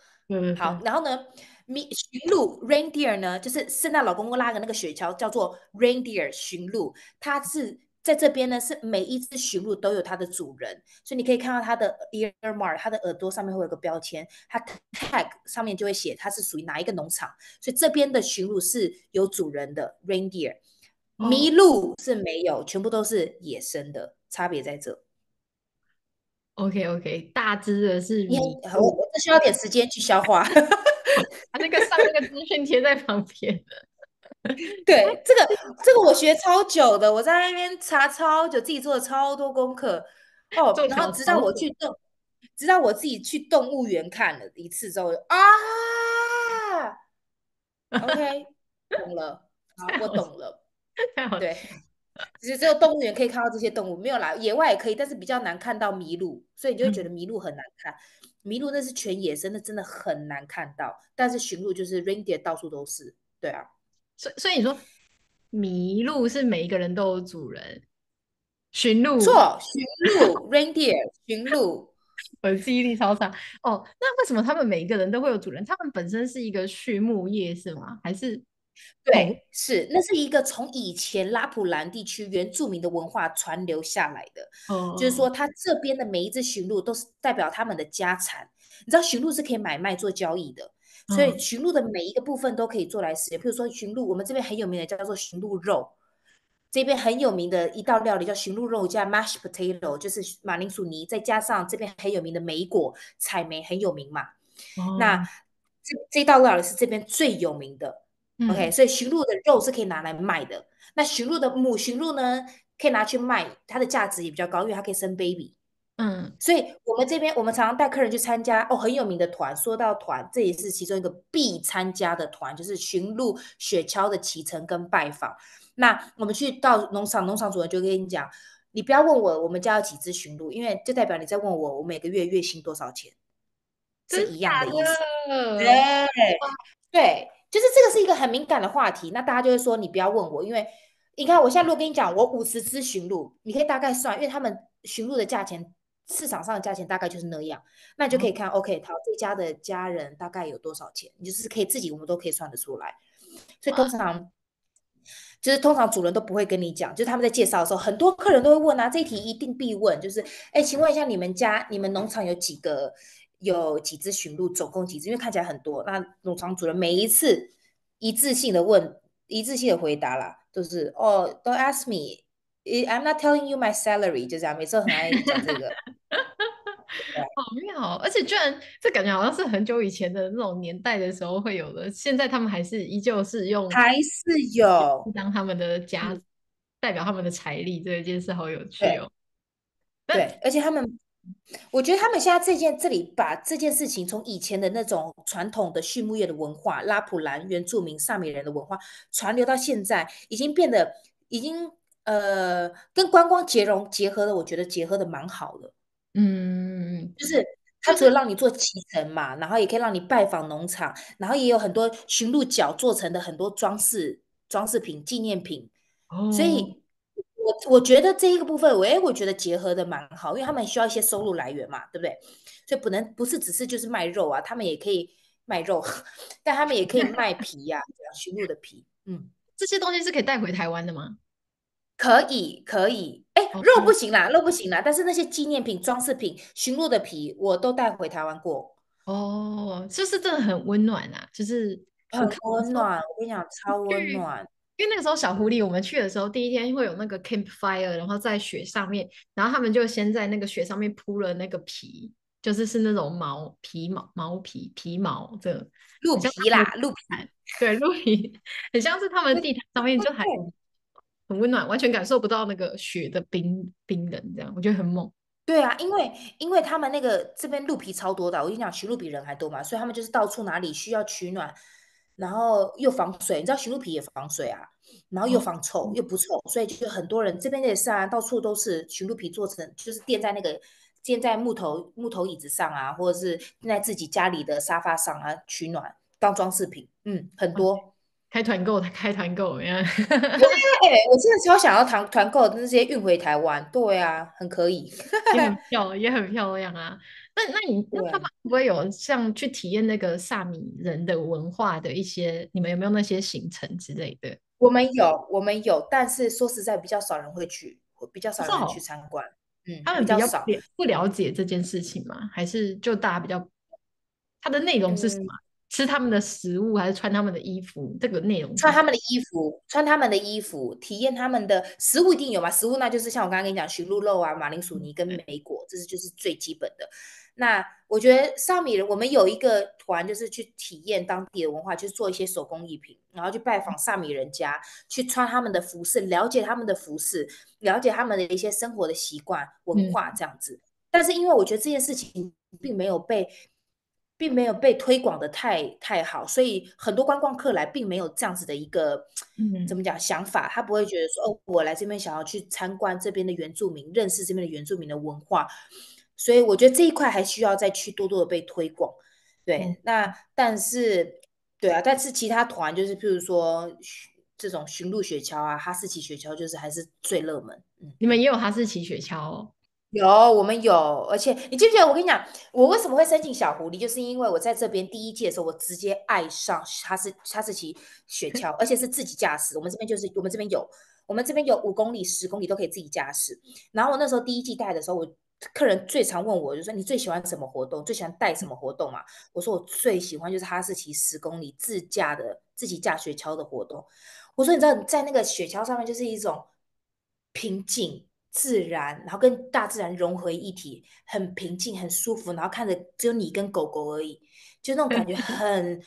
好，然后呢，驯鹿 reindeer 呢，就是圣诞老公公拉的那个雪橇，叫做 reindeer 驯鹿。它是在这边呢，是每一只驯鹿都有它的主人，所以你可以看到它的 ear mark， 它的耳朵上面会有个标签，它 tag 上面就会写它是属于哪一个农场。所以这边的驯鹿是有主人的 reindeer， 麋鹿是没有，全部都是野生的，差别在这。OK OK， 大只的是你，我我需要点时间去消化。把那个上那个资讯贴在旁边。对，这个这个我学超久的，我在那边查超久，自己做了超多功课哦。然后直到我去动，直到我自己去动物园看了一次之后，啊 ，OK， 懂了，好，我懂了，对。其实只有动物园可以看到这些动物，没有啦，野外也可以，但是比较难看到麋鹿，所以你就会觉得麋鹿很难看。麋鹿那是全野生的，真的很难看到。但是驯鹿就是 reindeer 到处都是，对啊。所以所以你说麋鹿是每一个人都有主人，驯鹿错，驯鹿 reindeer 驯鹿，我的记忆力超差哦。那为什么他们每一个人都会有主人？他们本身是一个畜牧业是吗？还是？对，是，那是一个从以前拉普兰地区原住民的文化传流下来的， oh. 就是说他这边的每一只驯鹿都是代表他们的家产，你知道驯鹿是可以买卖做交易的，所以驯鹿的每一个部分都可以做来使用，比如说驯鹿，我们这边很有名的叫做驯鹿肉，这边很有名的一道料理叫驯鹿肉加 mashed potato， 就是马铃薯泥，再加上这边很有名的莓果，采莓很有名嘛。哦、那 这, 这道料理是这边最有名的、嗯、OK， 所以驯鹿的肉是可以拿来卖的。那驯鹿的母驯鹿呢可以拿去卖，它的价值也比较高，因为它可以生 baby。 嗯，所以我们这边我们常常带客人去参加哦很有名的团，说到团这也是其中一个必参加的团，就是驯鹿雪橇的骑乘跟拜访。那我们去到农场，农场主人就跟你讲，你不要问我我们家有几只驯鹿，因为就代表你在问我我每个月月薪多少钱，是一样的意思。对对，就是这个是一个很敏感的话题，那大家就会说你不要问我，因为你看我现在如果跟你讲我五十只驯鹿，你可以大概算，因为他们驯鹿的价钱市场上的价钱大概就是那样，那你就可以看、嗯、OK 好，这家的家人大概有多少钱，你就是可以自己我们都可以算得出来。所以通常就是通常主人都不会跟你讲，就是他们在介绍的时候很多客人都会问啊，这一题一定必问，就是哎，请问一下你们家你们农场有几个有几只驯鹿，总共几只，因为看起来很多。那农场主人每一次一致性的问一致性的回答啦，就是哦 don't ask me I'm not telling you my salary， 就这样每次很爱讲这个。好妙，而且居然这感觉好像是很久以前的那种年代的时候会有的，现在他们还是依旧是用，还是有当他们的家、嗯、代表他们的财力，这件事好有趣哦。 对, 对，而且他们我觉得他们现在这件这里把这件事情从以前的那种传统的畜牧业的文化，拉普兰原住民萨米人的文化传流到现在，已经变得已经呃跟观光结融结合的，我觉得结合的蛮好的。嗯，就是它除了让你做骑乘嘛，然后也可以让你拜访农场，然后也有很多驯鹿角做成的很多装饰装饰品纪念品、哦、所以我我觉得这一个部分我我觉得结合的蛮好，因为他们需要一些收入来源嘛，对不对？所以不能不是只是就是卖肉啊，他们也可以卖肉，但他们也可以卖皮啊，驯鹿的皮。嗯，这些东西是可以带回台湾的吗？可以可以，哎，肉不行啦，肉不行啦，但是那些纪念品装饰品驯鹿的皮我都带回台湾过。哦，就是真的很温暖啊，就是很温暖，我跟你讲超温暖。因为那个时候小狐狸我们去的时候，第一天会有那个 campfire， 然后在雪上面，然后他们就先在那个雪上面铺了那个皮，就是是那种毛皮毛毛皮皮毛的鹿皮啦，鹿皮，对，鹿皮，很像是他们地毯上面就还很温暖，完全感受不到那个雪的冰冰冷，这样我觉得很猛。对啊，因为因为他们那个这边鹿皮超多的，我跟你讲驯鹿比人还多嘛，所以他们就是到处哪里需要取暖，然后又防水，你知道驯鹿皮也防水啊，然后又防臭、嗯、又不臭，所以就很多人这边也是啊，到处都是驯鹿皮做成，就是垫在那个垫在木头木头椅子上啊，或者是垫在自己家里的沙发上啊，取暖当装饰品，嗯，很多。嗯，开团购，开团购，对，我现在超想要团团购那些运回台湾，对啊，很可以，也很漂也很漂亮啊。那那你那他们会不会有像去体验那个萨米人的文化的一些？你们有没有那些行程之类的？我们有，我们有，但是说实在，比较少人会去，比较少人去参观。嗯，他们比较少不了解这件事情吗？还是就大家比较它的内容是什么？嗯，吃他们的食物还是穿他们的衣服？这个内容穿他们的衣服，穿他们的衣服，体验他们的食物一定有嘛？食物那就是像我刚刚跟你讲，驯鹿肉啊、马铃薯泥跟莓果，这是就是最基本的。那我觉得萨米人，我们有一个团就是去体验当地的文化，就是做一些手工艺品，然后去拜访萨米人家，去穿他们的服饰，了解他们的服饰，了解他们的一些生活的习惯、文化这样子。嗯、但是因为我觉得这件事情并没有被。并没有被推广的 太, 太好，所以很多观光客来并没有这样子的一个、嗯、怎么讲想法，他不会觉得说哦，我来这边想要去参观这边的原住民，认识这边的原住民的文化，所以我觉得这一块还需要再去多多的被推广。对、嗯、那但是对啊，但是其他团就是譬如说这种驯鹿雪橇啊，哈士奇雪橇就是还是最热门、嗯、你们也有哈士奇雪橇哦？有，我们有，而且你记不记得我跟你讲，我为什么会申请小狐狸，就是因为我在这边第一届的时候，我直接爱上哈士哈士奇雪橇，而且是自己驾驶。我们这边就是我们这边有，我们这边有五公里、十公里都可以自己驾驶。然后我那时候第一季带的时候，我客人最常问我，就说你最喜欢什么活动，最喜欢带什么活动嘛？我说我最喜欢就是哈士奇十公里自驾的自己驾雪橇的活动。我说你知道，在那个雪橇上面就是一种平静。自然，然后跟大自然融合一体，很平静很舒服，然后看着只有你跟狗狗而已，就那种感觉很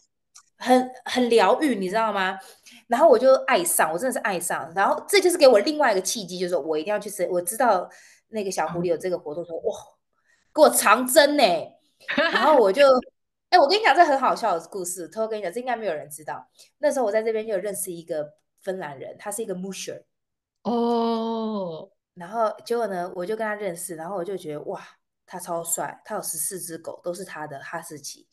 很很疗愈，你知道吗？然后我就爱上，我真的是爱上，然后这就是给我另外一个契机，就是我一定要去吃，我知道那个小狐狸有这个活动，说哇给我长征呢、欸，然后我就哎、欸，我跟你讲这很好笑的故事，偷偷跟你讲，这应该没有人知道。那时候我在这边就有认识一个芬兰人，他是一个 musher 哦，然后结果呢，我就跟他认识，然后我就觉得哇，他超帅，他有十四只狗都是他的哈士奇，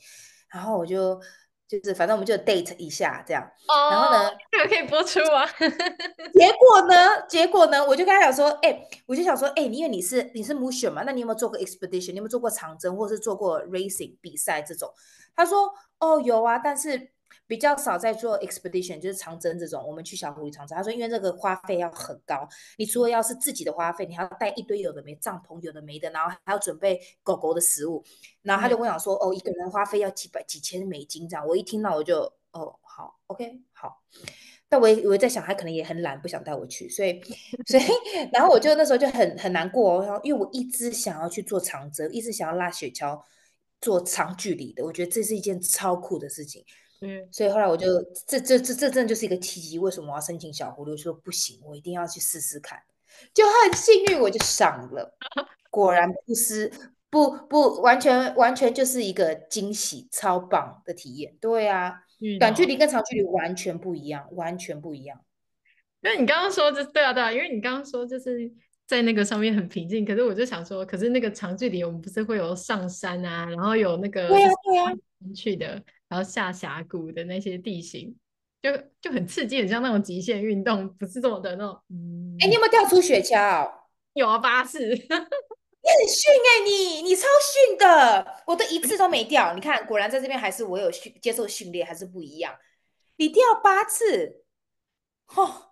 然后我就就是反正我们就 date 一下这样，哦、然后呢，这个可以播出啊。结果呢，结果呢，我就跟他讲说，哎、欸，我就想说，哎、欸，因为你是你是 musher 嘛，那你有没有做过 expedition？ 你有没有做过长征或是做过 racing 比赛这种？他说哦有啊，但是比较少在做 expedition， 就是长征这种，我们去小狐狸长征。他说因为这个花费要很高，你除了要是自己的花费，你还要带一堆有的没帐篷有的没的，然后还要准备狗狗的食物。然后他就跟我讲说、嗯、哦一个人花费要几百几千美金这样。我一听到我就哦好 OK 好，但我也我也在想他可能也很懒不想带我去，所以所以然后我就那时候就很很难过、哦，因为我一直想要去做长征，一直想要拉雪橇。做长距离的，我觉得这是一件超酷的事情，嗯，所以后来我就这这这这真的就是一个契机。为什么我要申请小狐狸？我说不行，我一定要去试试看，就很幸运我就上了，果然不失不不完全完全就是一个惊喜，超棒的体验。对啊，嗯、短距离跟长距离完全不一样，完全不一样。那你刚刚说这对啊对啊，因为你刚刚说就是。在那个上面很平静，可是我就想说，可是那个长距离我们不是会有上山啊，然后有那个对啊对啊去的，然后下峡谷的那些地形，就就很刺激，很像那种极限运动，不是这么的那种。哎、嗯欸，你有没有掉出雪橇？有啊，巴士。你很逊哎、欸，你你超逊的，我都一次都没掉。你看，果然在这边还是我有训接受训练，还是不一样。你掉八次，哦。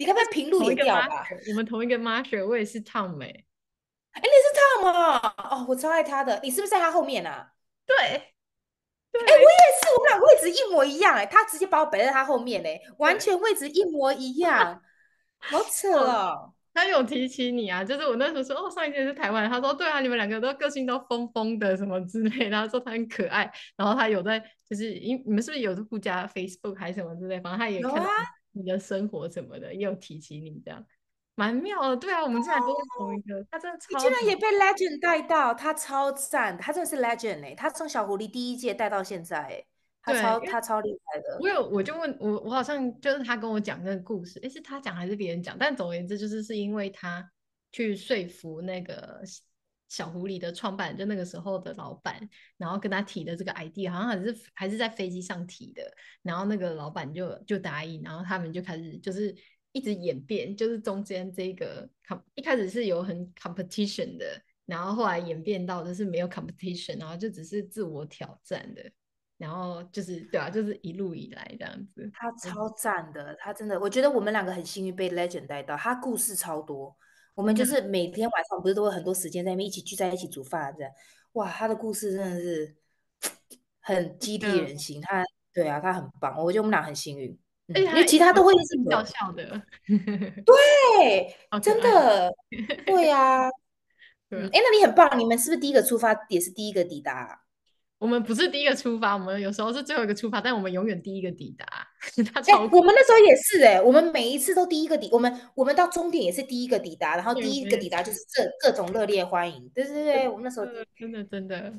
你该不会平路也掉吧？我们同一个 Master， 我也是 Tom 哎、欸，哎、欸，你是 Tom 哦，哦，我超爱他的。你是不是在他后面啊？对，对，哎、欸，我也是，我们俩位置一模一样哎、欸，他直接把我摆在他后面哎、欸，完全位置一模一样，好扯哦。他有提起你啊，就是我那时候说哦，上一届是台湾，他说对啊，你们两个都个性都疯疯的什么之类的，他说他很可爱，然后他有在就是因你们是不是有互加 Facebook 还是什么之类，反正他也看到。你的生活什么的也有提起你这样，蛮妙的。对啊，我们竟然都是同一个，他真的超。你居然也被 Legend 带到，他超赞，他真的是 Legend 哎、欸，他从小狐狸第一届带到现在哎、欸，他超他超厉害的。我有我就问我我好像就是他跟我讲那个故事，哎是他讲还是别人讲？但总而言之就是是因为他去说服那个小狐狸的创办人，就那个时候的老板，然后跟他提的这个 idea 好像还是还是在飞机上提的，然后那个老板就就答应，然后他们就开始就是一直演变，就是中间这个一开始是有很 competition 的，然后后来演变到就是没有 competition， 然后就只是自我挑战的，然后就是对啊，就是一路以来这样子。他超赞的，他真的，我觉得我们两个很幸运被 Legend 带到，他故事超多。我们就是每天晚上不是都会很多时间在那边一起聚在一起煮饭这样，哇，他的故事真的是很激励人心。他对啊，他很棒，我觉得我们俩很幸运，嗯、因为其他都会一直笑笑的。对，真的，对啊。哎、嗯欸，那你很棒，你们是不是第一个出发也是第一个抵达、啊？我们不是第一个出发，我们有时候是最后一个出发，但我们永远第一个抵达。他超、欸、我们那时候也是哎、欸，我们每一次都第一个抵，我们我们到终点也是第一个抵达，然后第一个抵达就是各各种热烈欢迎，对对对，我们那时候真的真的，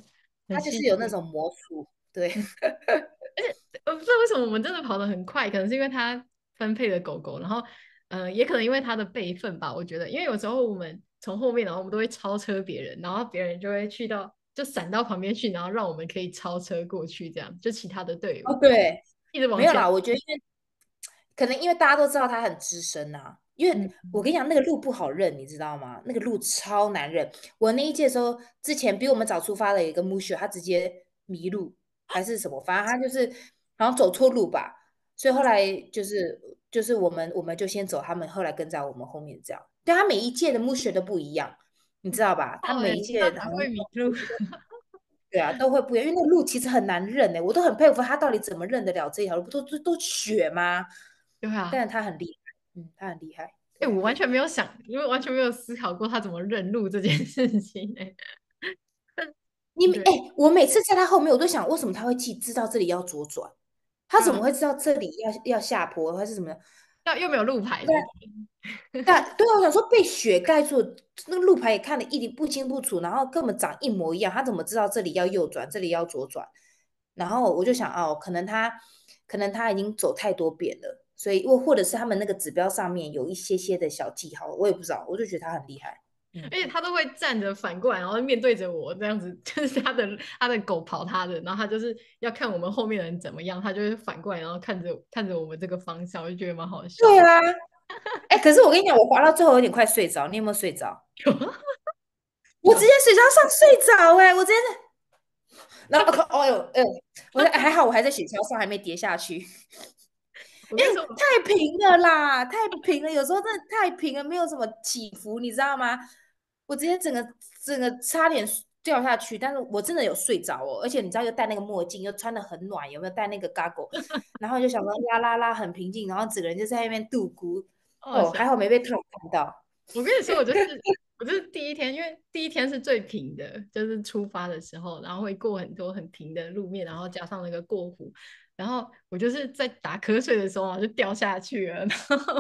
他就是有那种魔术，对。而且我不知道为什么我们真的跑得很快，可能是因为他分配了狗狗，然后呃，也可能因为他的辈分吧，我觉得，因为有时候我们从后面，然后我们都会超车别人，然后别人就会去到。就闪到旁边去，然后让我们可以超车过去，这样就其他的队伍、哦、对，一直往前。没有啦，我觉得因为可能因为大家都知道他很资深啊，因为我跟你讲那个路不好认，你知道吗？那个路超难认。我那一届的时候，之前比我们早出发的一个 Musher， 他直接迷路还是什么，反正他就是好像走错路吧，所以后来就是就是我们我们就先走，他们后来跟在我们后面这样。对，他每一届的 Musher 都不一样。你知道吧？他每一届都会迷路，对啊，都会不一样，因为那路其实很难认哎、欸，我都很佩服他到底怎么认得了这条路，不都都都雪吗？对啊，但是他很厉害，嗯，他很厉害。哎、欸，我完全没有想，因为完全没有思考过他怎么认路这件事情、欸。你哎、欸，我每次在他后面，我都想为什么他会记知道这里要左转，他怎么会知道这里要、嗯、要下坡，或是什么？要又没有路牌。对，但对我想说，被雪盖住，那个路牌也看得一点不清不楚，然后根本长一模一样，他怎么知道这里要右转，这里要左转？然后我就想哦，可能他可能他已经走太多遍了。所以，或或者是他们那个指标上面有一些些的小记号，我也不知道，我就觉得他很厉害。嗯、而且他都会站着反过来，然后面对着我这样子，就是他的他的狗跑他的，然后他就是要看我们后面的人怎么样，他就会反过来，然后看着看着我们这个方向，我就觉得蛮好笑。对啊，哎、欸，可是我跟你讲，我滑到最后有点快睡着，你有没有睡着？我直接睡着上睡着哎、欸，我直接。然后哦呦哎、呃，我说还好，我还在雪橇上，还没跌下去。因为太平了啦，太平了，有时候真的太平了，没有什么起伏，你知道吗？我直接整个整个差点掉下去，但是我真的有睡着哦，而且你知道又戴那个墨镜，又穿的很暖，有没有戴那个 goggle？ 然后就想说啦啦啦，很平静，然后整个人就在那边度孤，哦，还好没被看到。我跟你说，我就是我就是第一天，因为第一天是最平的，就是出发的时候，然后会过很多很平的路面，然后加上那个过湖。然后我就是在打瞌睡的时候啊，就掉下去了。然后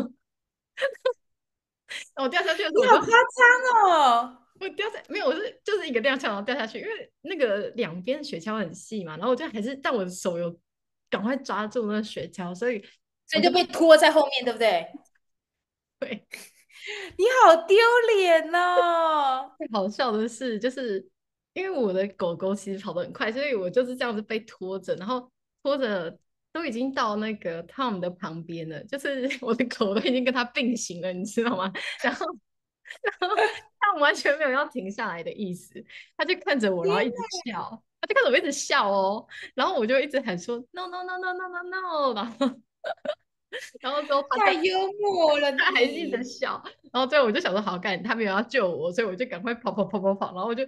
我掉下去的时候，你好夸张哦！我掉下没有，我是就是一个踉跄，然后掉下去，因为那个两边雪橇很细嘛，然后我就还是，但我的手有赶快抓住那个雪橇，所以所以就被拖在后面，对不对？对，你好丢脸哦！最好笑的是，就是因为我的狗狗其实跑得很快，所以我就是这样子被拖着，然后。拖着都已经到那个 Tom 的旁边了，就是我的狗都已经跟他并行了，你知道吗？然后，然后他完全没有要停下来的意思，他就看着我，然后一直笑，他就看着我一直笑哦，然后我就一直喊说 no no no no no no no， 然后，然后之后他太幽默了，他还是一直笑，然后最后我就想说好干，他没有要救我，所以我就赶快跑跑跑跑跑，然后我就。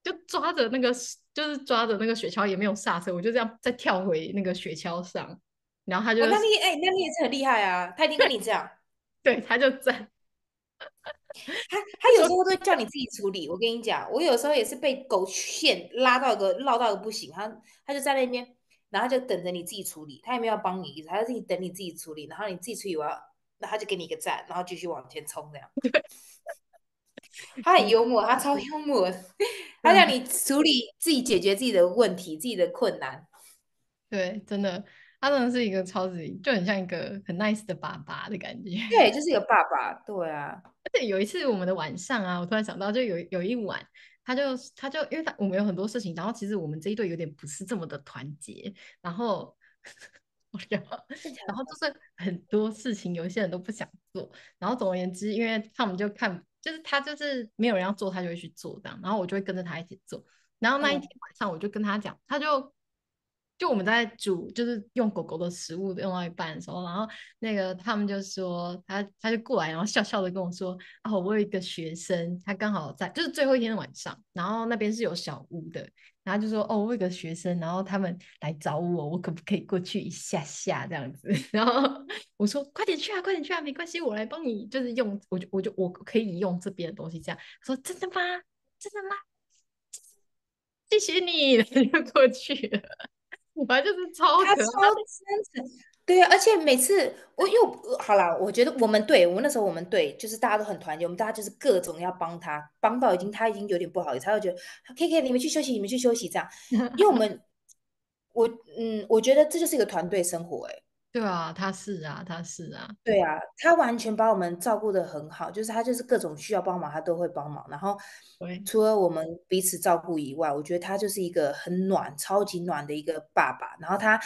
就抓着那个，就是抓着那个雪橇也没有刹车，我就这样再跳回那个雪橇上，然后他就，哦、那你哎、欸，那你也是很厉害啊，他一定跟你这样，对，他就这样，他他有时候都会叫你自己处理。我跟你讲，我有时候也是被狗线拉到一个绕到一个不行，他他就在那边，然后就等着你自己处理，他也没有帮你，他就自己等你自己处理，然后你自己处理完，那他就给你一个赞，然后继续往前冲这样。对。他很幽默，他超幽默，他让你处理自己解决自己的问题、自己的困难。对，真的，他真的是一个超级，就很像一个很 nice 的爸爸的感觉。对，就是一个爸爸。对啊，而且有一次我们的晚上啊，我突然想到，就有有一晚，他就他就因为他我们有很多事情，然后其实我们这一队有点不是这么的团结，然后。然后就是很多事情有些人都不想做，然后总而言之因为他们就看就是他就是没有人要做他就会去做这样，然后我就会跟着他一起做，然后那一天晚上我就跟他讲，他就就我们在煮就是用狗狗的食物用到一半的时候，然后那个他们就说他他就过来，然后笑笑的跟我说啊，我有一个学生他刚好在就是最后一天的晚上，然后那边是有小屋的，然后就说哦，我有个学生，然后他们来找我，我可不可以过去一下下这样子？然后我说快点去啊，快点去啊，没关系，我来帮你，就是用，我就我就我可以用这边的东西这样。他说真的吗？真的吗？谢谢你，然后就过去了。反正就是超可爱，他超真诚。对啊，而且每次我又好啦，我觉得我们对我们那时候我们对就是大家都很团结，我们大家就是各种要帮他，帮到已经他已经有点不好意思，他会觉得可以可以，你们去休息，你们去休息这样。因为我们我嗯，我觉得这就是一个团队生活哎、欸。对啊，他是啊，他是啊，对啊，他完全把我们照顾得很好，就是他就是各种需要帮忙他都会帮忙，然后除了我们彼此照顾以外，我觉得他就是一个很暖、超级暖的一个爸爸。然后他。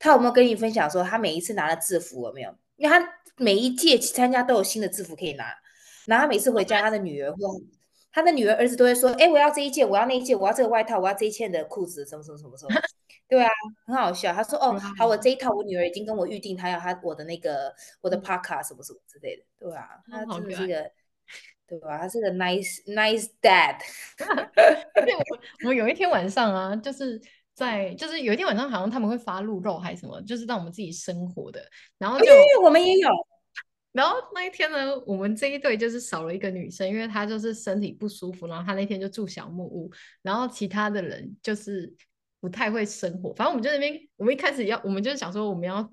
他有没有跟你分享说他每一次拿了制服有没有？因为他每一届参加都有新的制服可以拿，然后他每次回家，他的女儿或他的女儿儿子都会说：“哎、欸，我要这一件，我要那一件，我要这个外套，我要这一件的裤子，什么什么什么什么。”对啊，很好笑。他说：“哦，好，我这一套，我女儿已经跟我预定，她要她我的那个我的 parka 什么什么之类的。”对啊，他真的是一个。对吧？他是个 nice nice dad。我我有一天晚上啊，就是。在就是有一天晚上，好像他们会发鹿肉还是什么，就是让我们自己生活的。然后就因为我们也有，然后那一天呢，我们这一队就是少了一个女生，因为她就是身体不舒服，然后她那天就住小木屋，然后其他的人就是不太会生火，反正我们就那边，我们一开始要，我们就想说我们要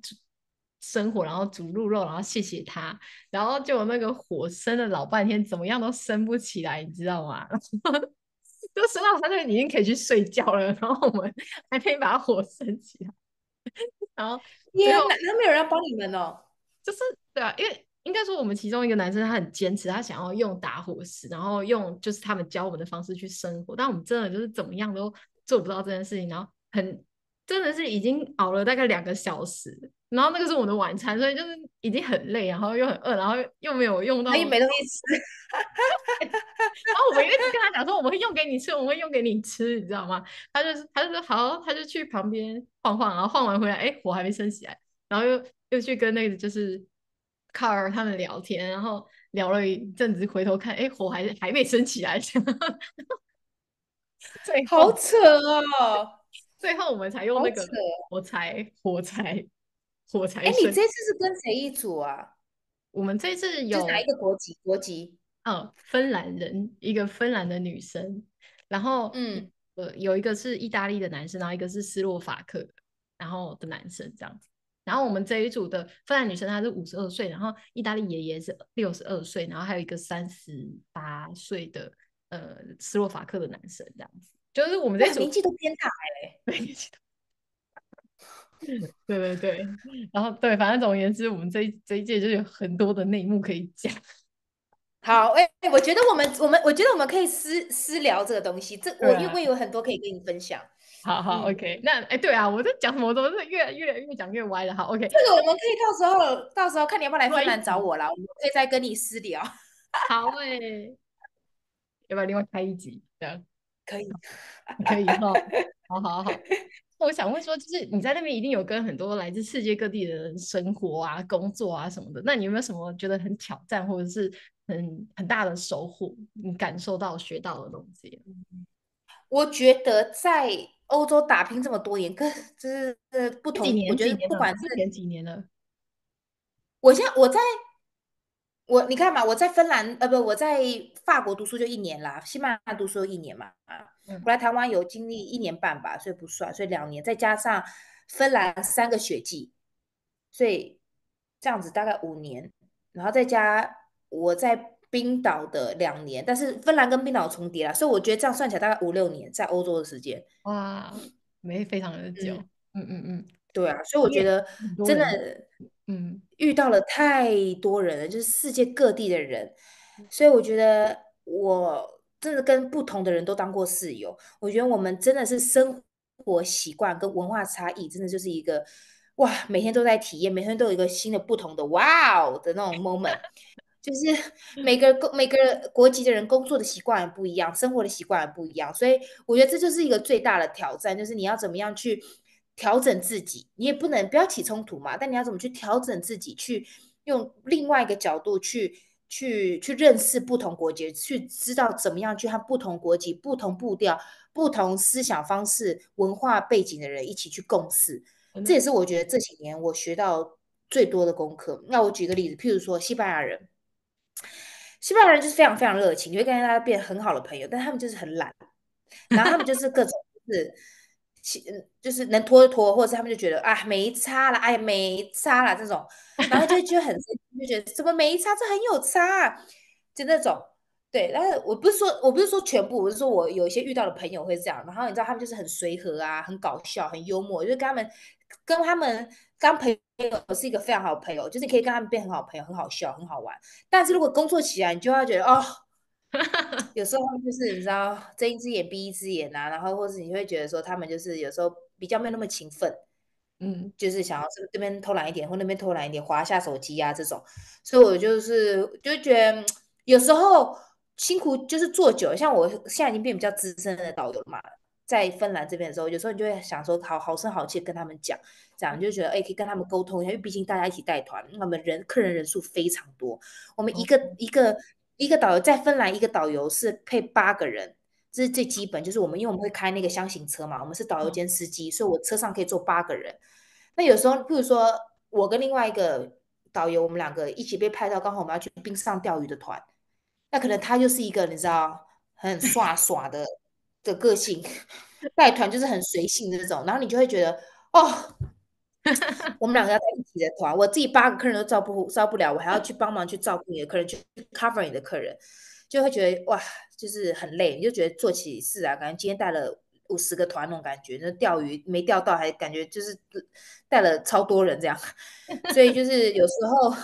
生火，然后煮鹿肉，然后谢谢他，然后就那个火生了老半天，怎么样都生不起来，你知道吗？就生到他就已经可以去睡觉了，然后我们还可以把火生起来，然后也没有人要帮你们哦，就是对啊，因为应该说我们其中一个男生他很坚持，他想要用打火石，然后用就是他们教我们的方式去生火，但我们真的就是怎么样都做不到这件事情，然后很真的是已经熬了大概两个小时，然后那个是我的晚餐，所以就是已经很累，然后又很饿，然后又没有用到，所以没东西吃。然后我们一直跟他讲说我们会用给你吃，我们会用给你吃，你知道吗？他就他就说好，他就去旁边晃晃，然后晃完回来，哎，火还没升起来，然后又又去跟那个就是卡尔他们聊天，然后聊了一阵子，回头看，哎，火还还没升起来。最后好扯哦！最后我们才用那个火柴，火柴，火柴。哎，你这次是跟谁一组啊？我们这次有就是哪一个国籍？国籍？嗯，芬兰人，一个芬兰的女生，然后嗯、呃，有一个是意大利的男生，然后一个是斯洛伐克，然后的男生这样子。然后我们这一组的芬兰女生她是五十二岁，然后意大利爷爷是六十二岁，然后还有一个三十八岁的。呃，斯洛伐克的男生这样子，就是我们这组年纪都偏大哎、欸，年纪都对对对，然后对，反正总而言之，我们这这一届就有很多的内幕可以讲。好，哎、欸，我觉得我们我们我觉得我们可以私私聊这个东西，这我因为有很多可以跟你分享。好好 ，OK， 那哎、欸，对啊，我在讲什么，我怎么是越越越讲越歪了？好 ，OK， 这个我们可以到时候到时候看你要不要来芬兰找我啦，我们可以再跟你私聊。好哎、欸。要不要另外开一集？这样可以，可以哈、哦，好好好。我想问说，就是你在那边一定有跟很多来自世界各地的人生活啊、工作啊什么的，那你有没有什么觉得很挑战，或者是很很大的收获？你感受到、学到的东西？我觉得在欧洲打拼这么多年，跟就是不同，我觉得不管是前几年了，我现在我在。我你看嘛，我在芬兰呃不，我在法国读书就一年啦，西班牙读书一年嘛，我来台湾有经历一年半吧，所以不算，所以两年，再加上芬兰三个学季，所以这样子大概五年，然后再加我在冰岛的两年，但是芬兰跟冰岛重叠啦，所以我觉得这样算起来大概五六年在欧洲的时间，哇，没非常的久，嗯嗯嗯。嗯对啊，所以我觉得真的，嗯，遇到了太多人了，就是世界各地的人，所以我觉得我真的跟不同的人都当过室友，我觉得我们真的是生活习惯跟文化差异，真的就是一个哇，每天都在体验，每天都有一个新的不同的哇哦的那种 moment， 就是每个每个国籍的人工作的习惯也不一样，生活的习惯也不一样，所以我觉得这就是一个最大的挑战，就是你要怎么样去。调整自己，你也不能不要起冲突嘛，但你要怎么去调整自己，去用另外一个角度去去去认识不同国籍，去知道怎么样去和不同国籍、不同步调、不同思想方式、文化背景的人一起去共事，这也是我觉得这几年我学到最多的功课。那我举个例子，譬如说西班牙人，西班牙人就是非常非常热情，你会跟大家变很好的朋友，但他们就是很懒，然后他们就是各种是。就是能拖就拖，或者他们就觉得啊没差了，哎没差了这种，然后就觉得很生气，就觉得怎么没差，这很有差、啊，就那种。对，但是我不是说我不是说全部，我是说我有一些遇到的朋友会这样，然后你知道他们就是很随和啊，很搞笑，很幽默，就是跟他们跟他们当朋友是一个非常好的朋友，就是你可以跟他们变很好朋友，很好笑，很好玩。但是如果工作起来，你就要觉得哦。有时候就是你知道睁一只眼闭一只眼啊，然后或是你会觉得说他们就是有时候比较没有那么勤奋，嗯，就是想要这边偷懒一点或那边偷懒一点，滑下手机啊这种，所以我就是就觉得有时候辛苦就是做久了，像我现在已经变比较资深的导游嘛，在芬兰这边的时候，有时候你就会想说好好声好气跟他们讲，这样你就觉得哎、欸、可以跟他们沟通一下，因为毕竟大家一起带团，我们人客人人数非常多，我们一个、嗯、一个。一个导游在芬兰，一个导游是配八个人，这是最基本。就是我们因为我们会开那个箱型车嘛，我们是导游兼司机，所以我车上可以坐八个人。那有时候，比如说我跟另外一个导游，我们两个一起被派到，刚好我们要去冰上钓鱼的团。那可能他就是一个你知道很耍耍的的个性，带团就是很随性的那种，然后你就会觉得哦，我们两个要在一起的团，我自己八个客人都照顾照不了，我还要去帮忙去照顾你的客人，去 cover 你的客人，就会觉得哇，就是很累，你就觉得做起事啊，感觉今天带了五十个团那种感觉，那钓鱼没钓到，还感觉就是带了超多人这样，所以就是有时候，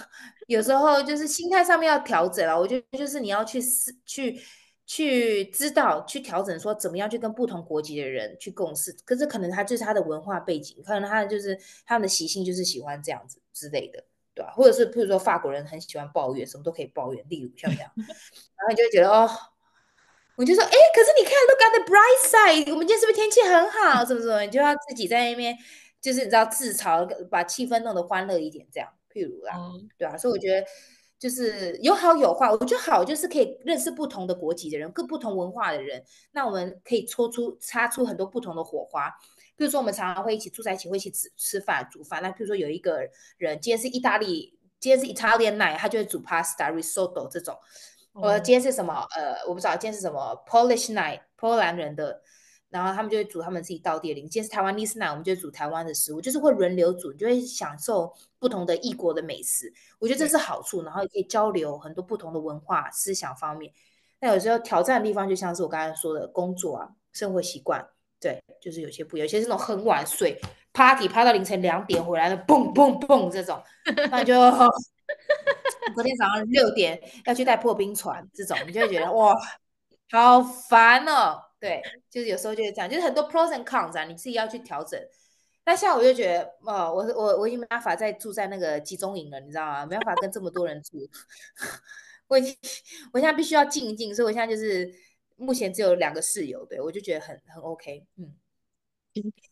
有时候就是心态上面要调整了。我觉得就是你要去去去知道去调整，说怎么样去跟不同国籍的人去共事。可是可能他就是他的文化背景，可能他就是他们的习性就是喜欢这样子之类的，对吧？或者是比如说法国人很喜欢抱怨，什么都可以抱怨，例如像这样，然后你就会觉得哦。我就说，哎，可是你看 ，look at the bright side， 我们今天是不是天气很好？什么什么，你就要自己在那边，就是你知道自嘲，把气氛弄得欢乐一点，这样，譬如啦，嗯、对吧、啊？所以我觉得就是有好有坏。我觉得好就是可以认识不同的国籍的人，各不同文化的人，那我们可以抽出、擦出很多不同的火花。比如说，我们常常会一起住在一起，会一起吃吃饭、煮饭。那譬如说，有一个人今天是意大利，今天是 Italian night， 他就会煮 pasta、risotto 这种。我今天是什么？呃，我不知道今天是什么 Polish night， 波兰人的，然后他们就会煮他们自己道地的。今天是台湾 Nice night， 我们就煮台湾的食物，就是会轮流煮，你就会享受不同的异国的美食。我觉得这是好处，然后也可以交流很多不同的文化、思想方面。那有时候挑战的地方，就像是我刚才说的工作啊、生活习惯，对，就是有些不一样，有些是那种很晚睡 ，party 趴到凌晨两点回来的，蹦蹦蹦这种，那就。昨天早上六点要去带破冰船，这种你就会觉得哇，好烦哦。对，就是有时候就是这样，就是很多 pros and cons 啊，你自己要去调整。那下午我就觉得，哦，我我我已经没办法再住在那个集中营了，你知道吗？没办法跟这么多人住，我已经我现在必须要静一静，所以我现在就是目前只有两个室友，对我就觉得很很 OK， 嗯。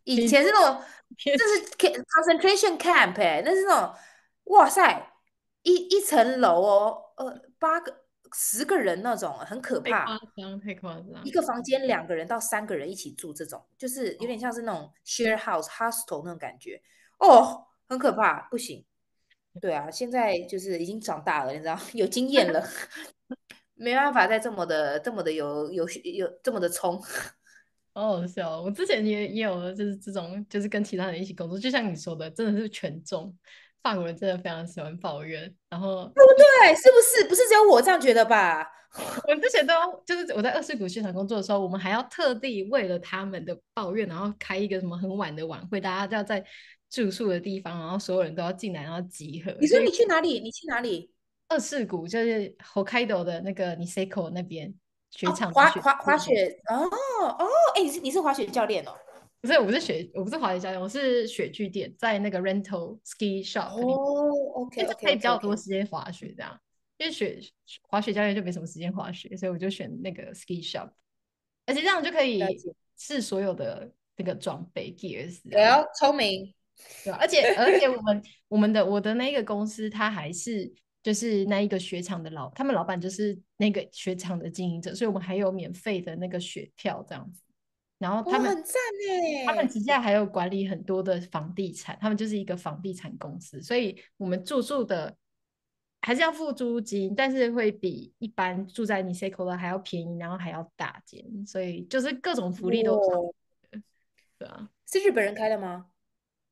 以前是那种，这是 concentration camp， 哎、欸，那是那种，哇塞。一一层楼哦，呃，八个、十个人那种，很可怕。太夸张，太夸张。一个房间两个人到三个人一起住，这种就是有点像是那种 share house、hostel 那种感觉，哦，很可怕，不行。对啊，现在就是已经长大了，你知道，有经验了，没办法再这么的、这么的有有有这么的冲。好好笑、哦，我之前也也有就是这种，就是跟其他人一起工作，就像你说的，真的是权重。法国人真的非常喜欢抱怨，然后对不对？是不是？不是只有我这样觉得吧？我之前都就是我在二世谷剧场工作的时候，我们还要特地为了他们的抱怨，然后开一个什么很晚的晚会，大家要在住宿的地方，然后所有人都要进来，然后集合。你说你去哪里？你去哪里？二世谷就是 Hokkaido 的那个 Niseko 那边雪场、哦、滑滑滑雪哦哦，哎、欸，你是你是滑雪教练哦。不是，我不是雪，我不是滑雪教练，我是雪具店，在那个 rental ski shop 里面。哦 ，OK， 就可以比较多时间滑雪这样，因为雪滑雪教练就没什么时间滑雪，所以我就选那个 ski shop， 而且这样就可以试所有的那个装备 gears。我要聪明，对，而且而且我们我们的我的那个公司，它还是就是那一个雪场的老，他们老板就是那个雪场的经营者，所以我们还有免费的那个雪票这样子。然后他们、哦、很赞耶，他们旗下还有管理很多的房地产，他们就是一个房地产公司，所以我们住宿的还是要付租金，但是会比一般住在 Niseko 的还要便宜，然后还要大间，所以就是各种福利都有、哦、对啊，是日本人开的吗？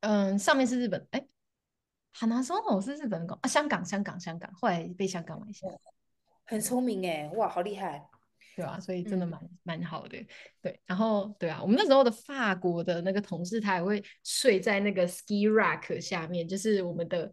嗯，上面是日本，哎，哈拿松好是日本人啊，香港香港香港，后来被香港买下，很聪明耶，哇，好厉害。对啊，所以真的蛮蛮、嗯、好的，对，然后对啊，我们那时候的法国的那个同事，他也会睡在那个 ski rack 下面，就是我们的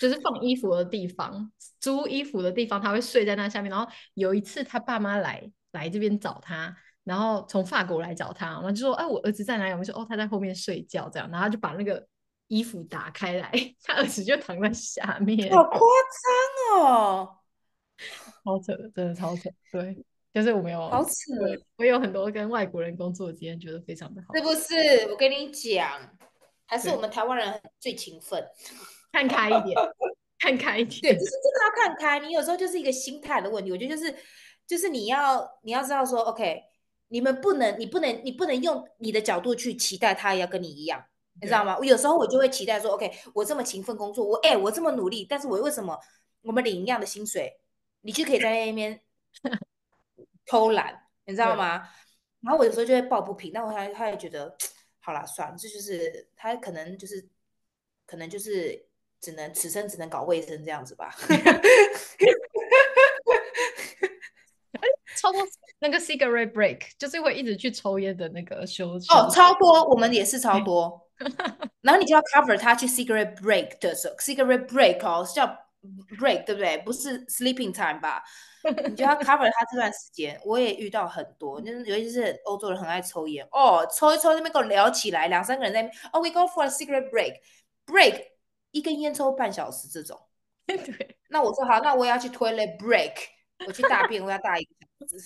就是放衣服的地方，租衣服的地方，他会睡在那下面。然后有一次他爸妈来来这边找他，然后从法国来找他，然后就说，哎、啊，我儿子在哪里？我们说，哦，他在后面睡觉这样，然后他就把那个衣服打开来，他儿子就躺在下面，好夸张哦，超扯的，真的超扯，对。就是我没有好扯，我有很多跟外国人工作的经验，觉得非常的好，是不是？我跟你讲，还是我们台湾人最勤奋，看开一点，看开一点。对，就是真的要看开。你有时候就是一个心态的问题，我觉得就是就是你要你要知道说 ，OK， 你们不能你不能你不能用你的角度去期待他也要跟你一样，你知道吗？我有时候我就会期待说 ，OK， 我这么勤奋工作，我哎、欸、我这么努力，但是我为什么我们领一样的薪水，你就可以在那边偷懒，你知道吗？然后我有时候就会抱不平，但我他他也觉得好啦，算了，这就是他可能就是可能就是只能此生只能搞卫生这样子吧。超多那个 cigarette break 就是会一直去抽烟的那个休息哦，超多，我们也是超多。然后你就要 cover 他去 cigarette break 的时候 ，cigarette break 哦，叫 break 对不对？不是 sleeping time 吧？你就要 cover 他这段时间。我也遇到很多，就是尤其是欧洲人很爱抽烟哦，抽一抽那边跟我聊起来，两三个人在那边哦 ，we go for a cigarette break break 一根烟抽半小时这种。对，那我说好，那我也要去 toilet break。我去大便，我要大一个小时。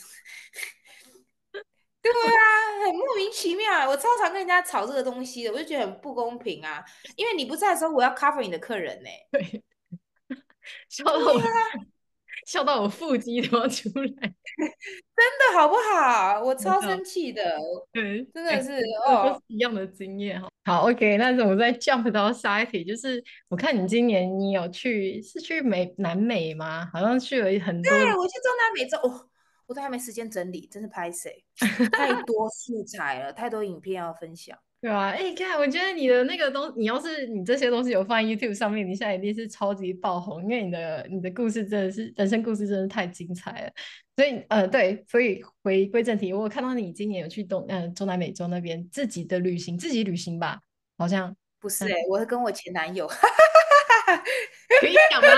对啊，很莫名其妙。我超常跟人家吵这个东西的，我就觉得很不公平啊。因为你不在的时候，我要 cover 你的客人呢、欸。对，笑到我，笑到我腹肌都要出来。真的好不好？我超生气的。对，真的是、欸、哦，一样的经验哈。好 ，OK， 那我再 jump 到下一题，就是我看你今年你有去是去美南美吗？好像去了很多。对，我去中南美洲，哦，我都还没时间整理，真是拍谁？太多素材了，太多影片要分享。对啊，哎、欸，看，我觉得你的那个东，你要是你这些东西有放在 YouTube 上面，你现在一定是超级爆红，因为你的你的故事真的是人生故事，真的太精彩了。所以呃对，所以回归正题，我看到你今年有去东呃中南美洲那边自己的旅行，自己旅行吧，好像不是哎、欸，嗯、我是跟我前男友，可以讲吗？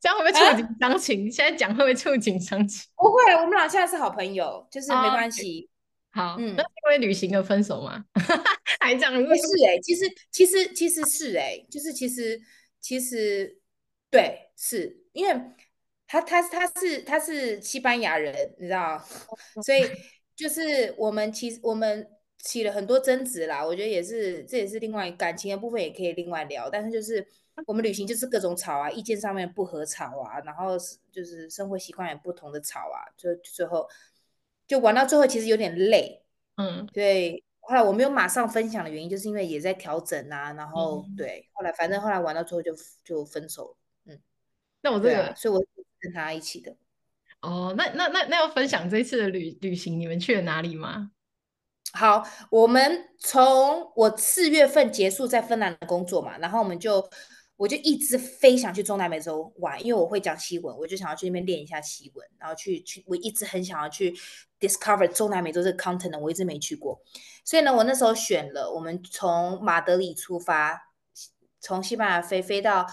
这样会不会触景伤情？啊、现在讲会不会触景伤情？不会，我们俩现在是好朋友，就是没关系。啊、好，嗯，那是因为旅行而分手吗？还这样子？是哎、欸，其实其实其实是哎、欸，就是其实其实对，是因为。他他他是他是西班牙人，你知道，所以就是我们其我们起了很多争执啦。我觉得也是，这也是另外感情的部分，也可以另外聊。但是就是我们旅行就是各种吵啊，意见上面不合吵啊，然后就是生活习惯也不同的吵啊，就最后就玩到最后其实有点累，嗯，对。后来我没有马上分享的原因，就是因为也在调整啊，然后、嗯、对，后来反正后来玩到最后就就分手了，嗯。那我这个，啊、所以我。跟他一起的哦，那那那那要分享这次的旅旅行，你们去了哪里吗？好，我们从我四月份结束在芬兰的工作嘛，然后我们就我就一直非想去中南美洲玩，因为我会讲西文，我就想要去那边练一下西文，然后去去我一直很想要去 discover 中南美洲这个 continent， 我一直没去过，所以呢，我那时候选了我们从马德里出发，从西班牙飞飞到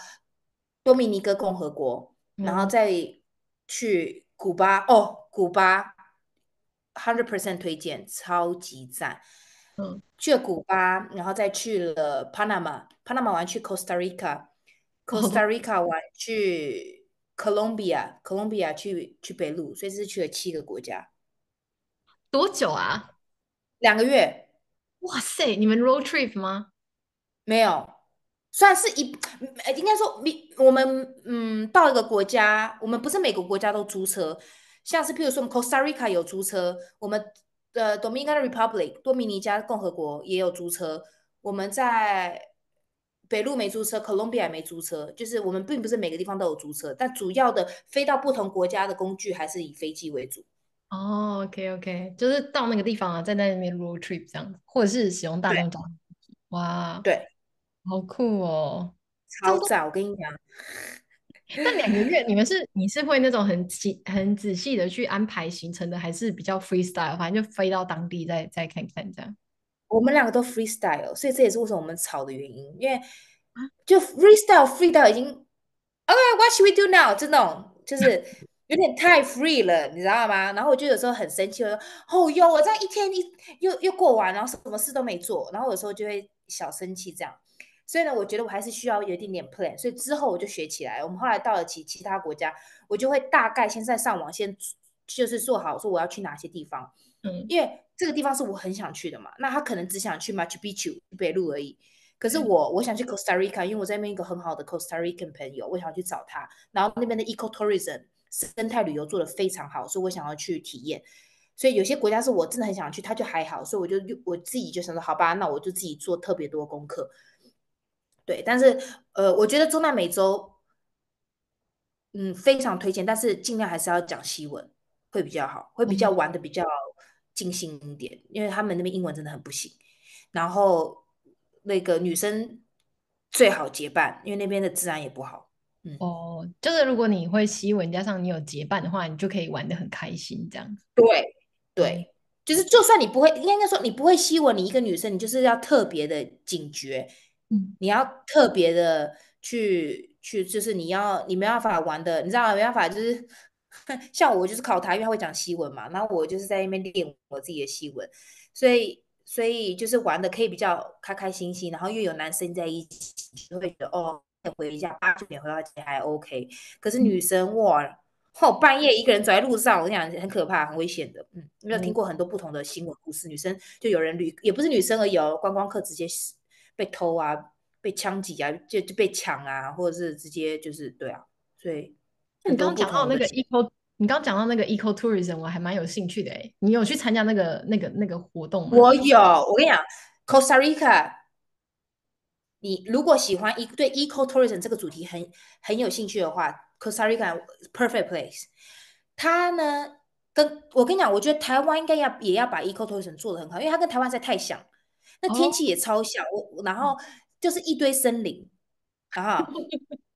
多米尼哥共和国。然后再去古巴哦，古巴 百分之百 推荐，超级赞。嗯，去了古巴，然后再去了 Panama，Panama 完去 Costa Rica，Costa Rica 完去 Colombia，Colombia 去去北路，所以是去了七个国家。多久啊？两个月。哇塞，你们 road trip 吗？没有。算是一，应该说，我们嗯到一个国家，我们不是每个国家都租车，像是譬如说我们 Costa Rica 有租车，我们呃 Dominica Republic 多米尼加共和国也有租车，我们在北路没租车 ，Colombia 没租车，就是我们并不是每个地方都有租车，但主要的飞到不同国家的工具还是以飞机为主。哦、oh, ，OK OK， 就是到那个地方啊，在那边 road trip 这样子，或者是使用大众交通。哇，对。Wow. 对好酷哦，超早！我跟你讲，那两个月你们是你是会那种很仔很仔细的去安排行程的，还是比较 freestyle？ 反正就飞到当地再再看看这样。我们两个都 freestyle， 所以这也是为什么我们吵的原因，因为就 freestyle free 到已经 OK，what should we do now？ 这种就是有点太 free 了，你知道吗？然后我就有时候很生气，我说哦哟，我这样一天一又又过完，然后什么事都没做，然后有时候就会小生气这样。所以呢，我觉得我还是需要有一点点 plan， 所以之后我就学起来。我们后来到了其其他国家，我就会大概先在上网先就是做好说我要去哪些地方，嗯，因为这个地方是我很想去的嘛。那他可能只想去 Machu Picchu 北路而已，可是我、嗯、我想去 Costa Rica， 因为我在那边一个很好的 Costa Rican 朋友，我想去找他。然后那边的 eco tourism 生态旅游做得非常好，所以我想要去体验。所以有些国家是我真的很想去，它就还好，所以我就我自己就想说，好吧，那我就自己做特别多功课。对，但是呃，我觉得中南美洲，嗯，非常推荐，但是尽量还是要讲西文会比较好，会比较玩的比较尽兴一点，因为他们那边英文真的很不行。然后那个女生最好结伴，因为那边的治安也不好。嗯，哦，就是如果你会西文加上你有结伴的话，你就可以玩得很开心，这样。对对。就是就算你不会，应该说你不会西文，你一个女生，你就是要特别的警觉。你要特别的去去，就是你要你没办法玩的，你知道没办法，就是像我就是考他，因为他会讲西文嘛，然后我就是在那边练我自己的西文，所以所以就是玩的可以比较开开心心，然后又有男生在一起，就会觉得哦，回家八九点回到家还 OK， 可是女生哇，后半夜一个人走在路上，我跟你讲很可怕，很危险的。嗯，没有听过很多不同的新闻故事，女生就有人旅也不是女生而已哦，观光客直接被偷啊，被枪击啊，就就被抢啊，或者是直接就是对啊，所以你刚刚讲到那个 eco， 你刚刚讲到那个 eco tourism， 我还蛮有兴趣的哎，你有去参加那个那个那个活动吗？我有，我跟你讲 ，Costa Rica， 你如果喜欢对 eco tourism 这个主题很很有兴趣的话 ，Costa Rica perfect place。它呢，跟我跟你讲，我觉得台湾应该要也要把 eco tourism 做得很好，因为它跟台湾实在太像。那天气也超像、哦、然后就是一堆森林，然后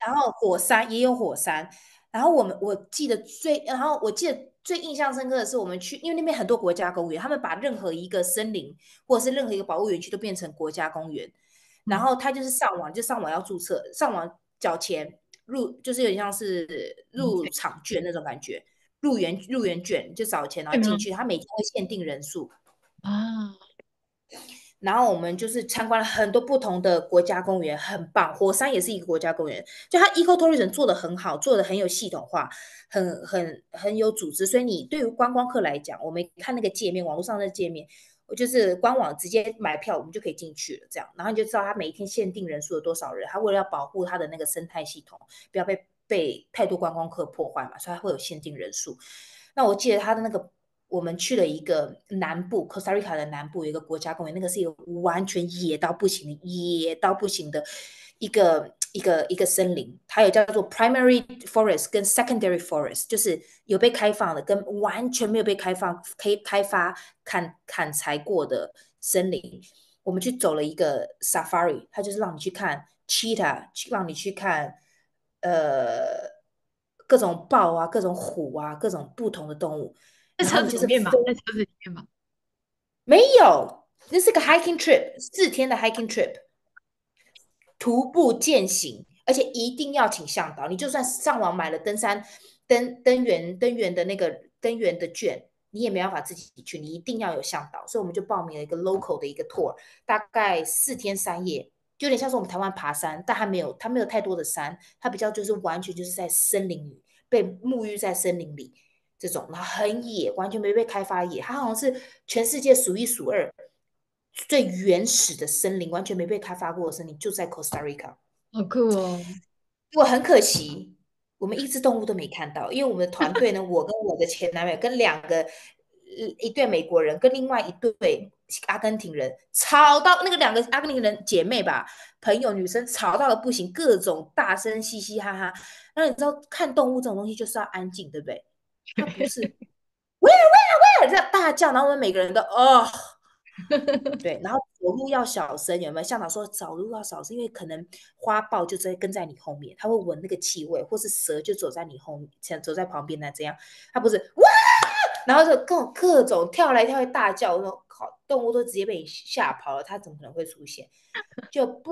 然后火山也有火山，然后我们我记得最，然后我记得最印象深刻的是我们去，因为那边很多国家公园，他们把任何一个森林或者是任何一个保护园区都变成国家公园，然后他就是上网就上网要注册，上网缴钱入，就是有点像是入场券那种感觉，入园入园券就找钱然后进去，他每天会限定人数啊。然后我们就是参观了很多不同的国家公园，很棒。火山也是一个国家公园，就它 eco tourism 做得很好，做得很有系统化，很很很有组织。所以你对于观光客来讲，我们看那个界面，网络上的界面，就是官网直接买票，我们就可以进去了。这样，然后你就知道它每一天限定人数有多少人。它为了要保护它的那个生态系统，不要被被太多观光客破坏嘛，所以它会有限定人数。那我记得它的那个。我们去了一个南部 Costa Rica 的南部有一个国家公园，那个是一个完全野到不行野到不行的一个一个一个森林，它有叫做 primary forest 跟 secondary forest， 就是有被开放的跟完全没有被开放可以开发砍砍柴过的森林。我们去走了一个 safari， 它就是让你去看 cheetah， 让你去看呃各种豹啊，各种虎啊，各种不同的动物。在车子里面吧，在车子里面吧。没有，这是个 hiking trip， 四天的 hiking trip， 徒步健行，而且一定要请向导。你就算上网买了登山登登园登园的那个登园的券，你也没办法自己去，你一定要有向导。所以我们就报名了一个 local 的一个 tour， 大概四天三夜，就有点像是我们台湾爬山，但它没有它没有太多的山，它比较就是完全就是在森林里被沐浴在森林里。这种然后很野，完全没被开发野，它好像是全世界数一数二最原始的森林，完全没被开发过的森林就在 Costa Rica。 好酷哦！不过很可惜我们一只动物都没看到，因为我们的团队呢我跟我的前男友跟两个一对美国人跟另外一对阿根廷人吵到，那个两个阿根廷人姐妹吧朋友女生吵到了不行，各种大声嘻嘻哈哈。那你知道看动物这种东西就是要安静对不对？他不是 where where where 这大叫，然后我们每个人都哦，对，然后走路要小声，有没有？向导说走路要小声，因为可能花豹就在跟在你后面，它会闻那个气味，或是蛇就走在你后面，走在旁边那这样。它不是哇，然后就各种各种跳来跳去大叫，我说靠，动物都直接被你吓跑了，它怎么可能会出现？就不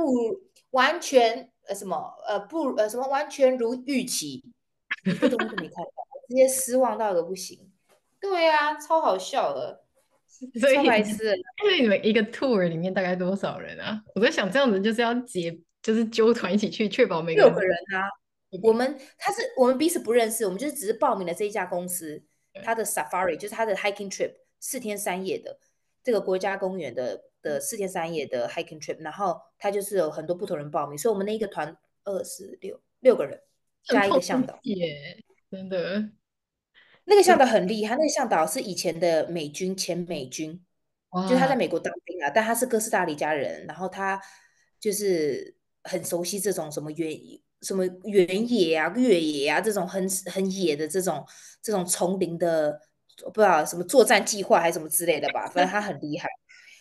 完全呃什么呃不呃什么完全如预期，一个动物都没看到。直接失望到一个不行，对啊，超好笑的，所以超白痴。所以你们一个 tour 里面大概多少人啊？我在想这样子就是要结，就是揪团一起去，确保每个人。六个人啊，我们他是我们彼此不认识，我们就是只是报名了这一家公司，他的 safari 就是他的 hiking trip 四天三夜的这个国家公园的的四天三夜的 hiking trip， 然后他就是有很多不同人报名，所以我们那一个团二十六六个人加一个向导。真的那个向导很厉害，那个向导是以前的美军，前美军，就是他在哇，美国当兵啊，但他是哥斯达黎加人，然后他就是很熟悉这种什么原什么原野啊、越野啊这种很很野的这种这种丛林的，不知道什么作战计划还是什么之类的吧，反正他很厉害，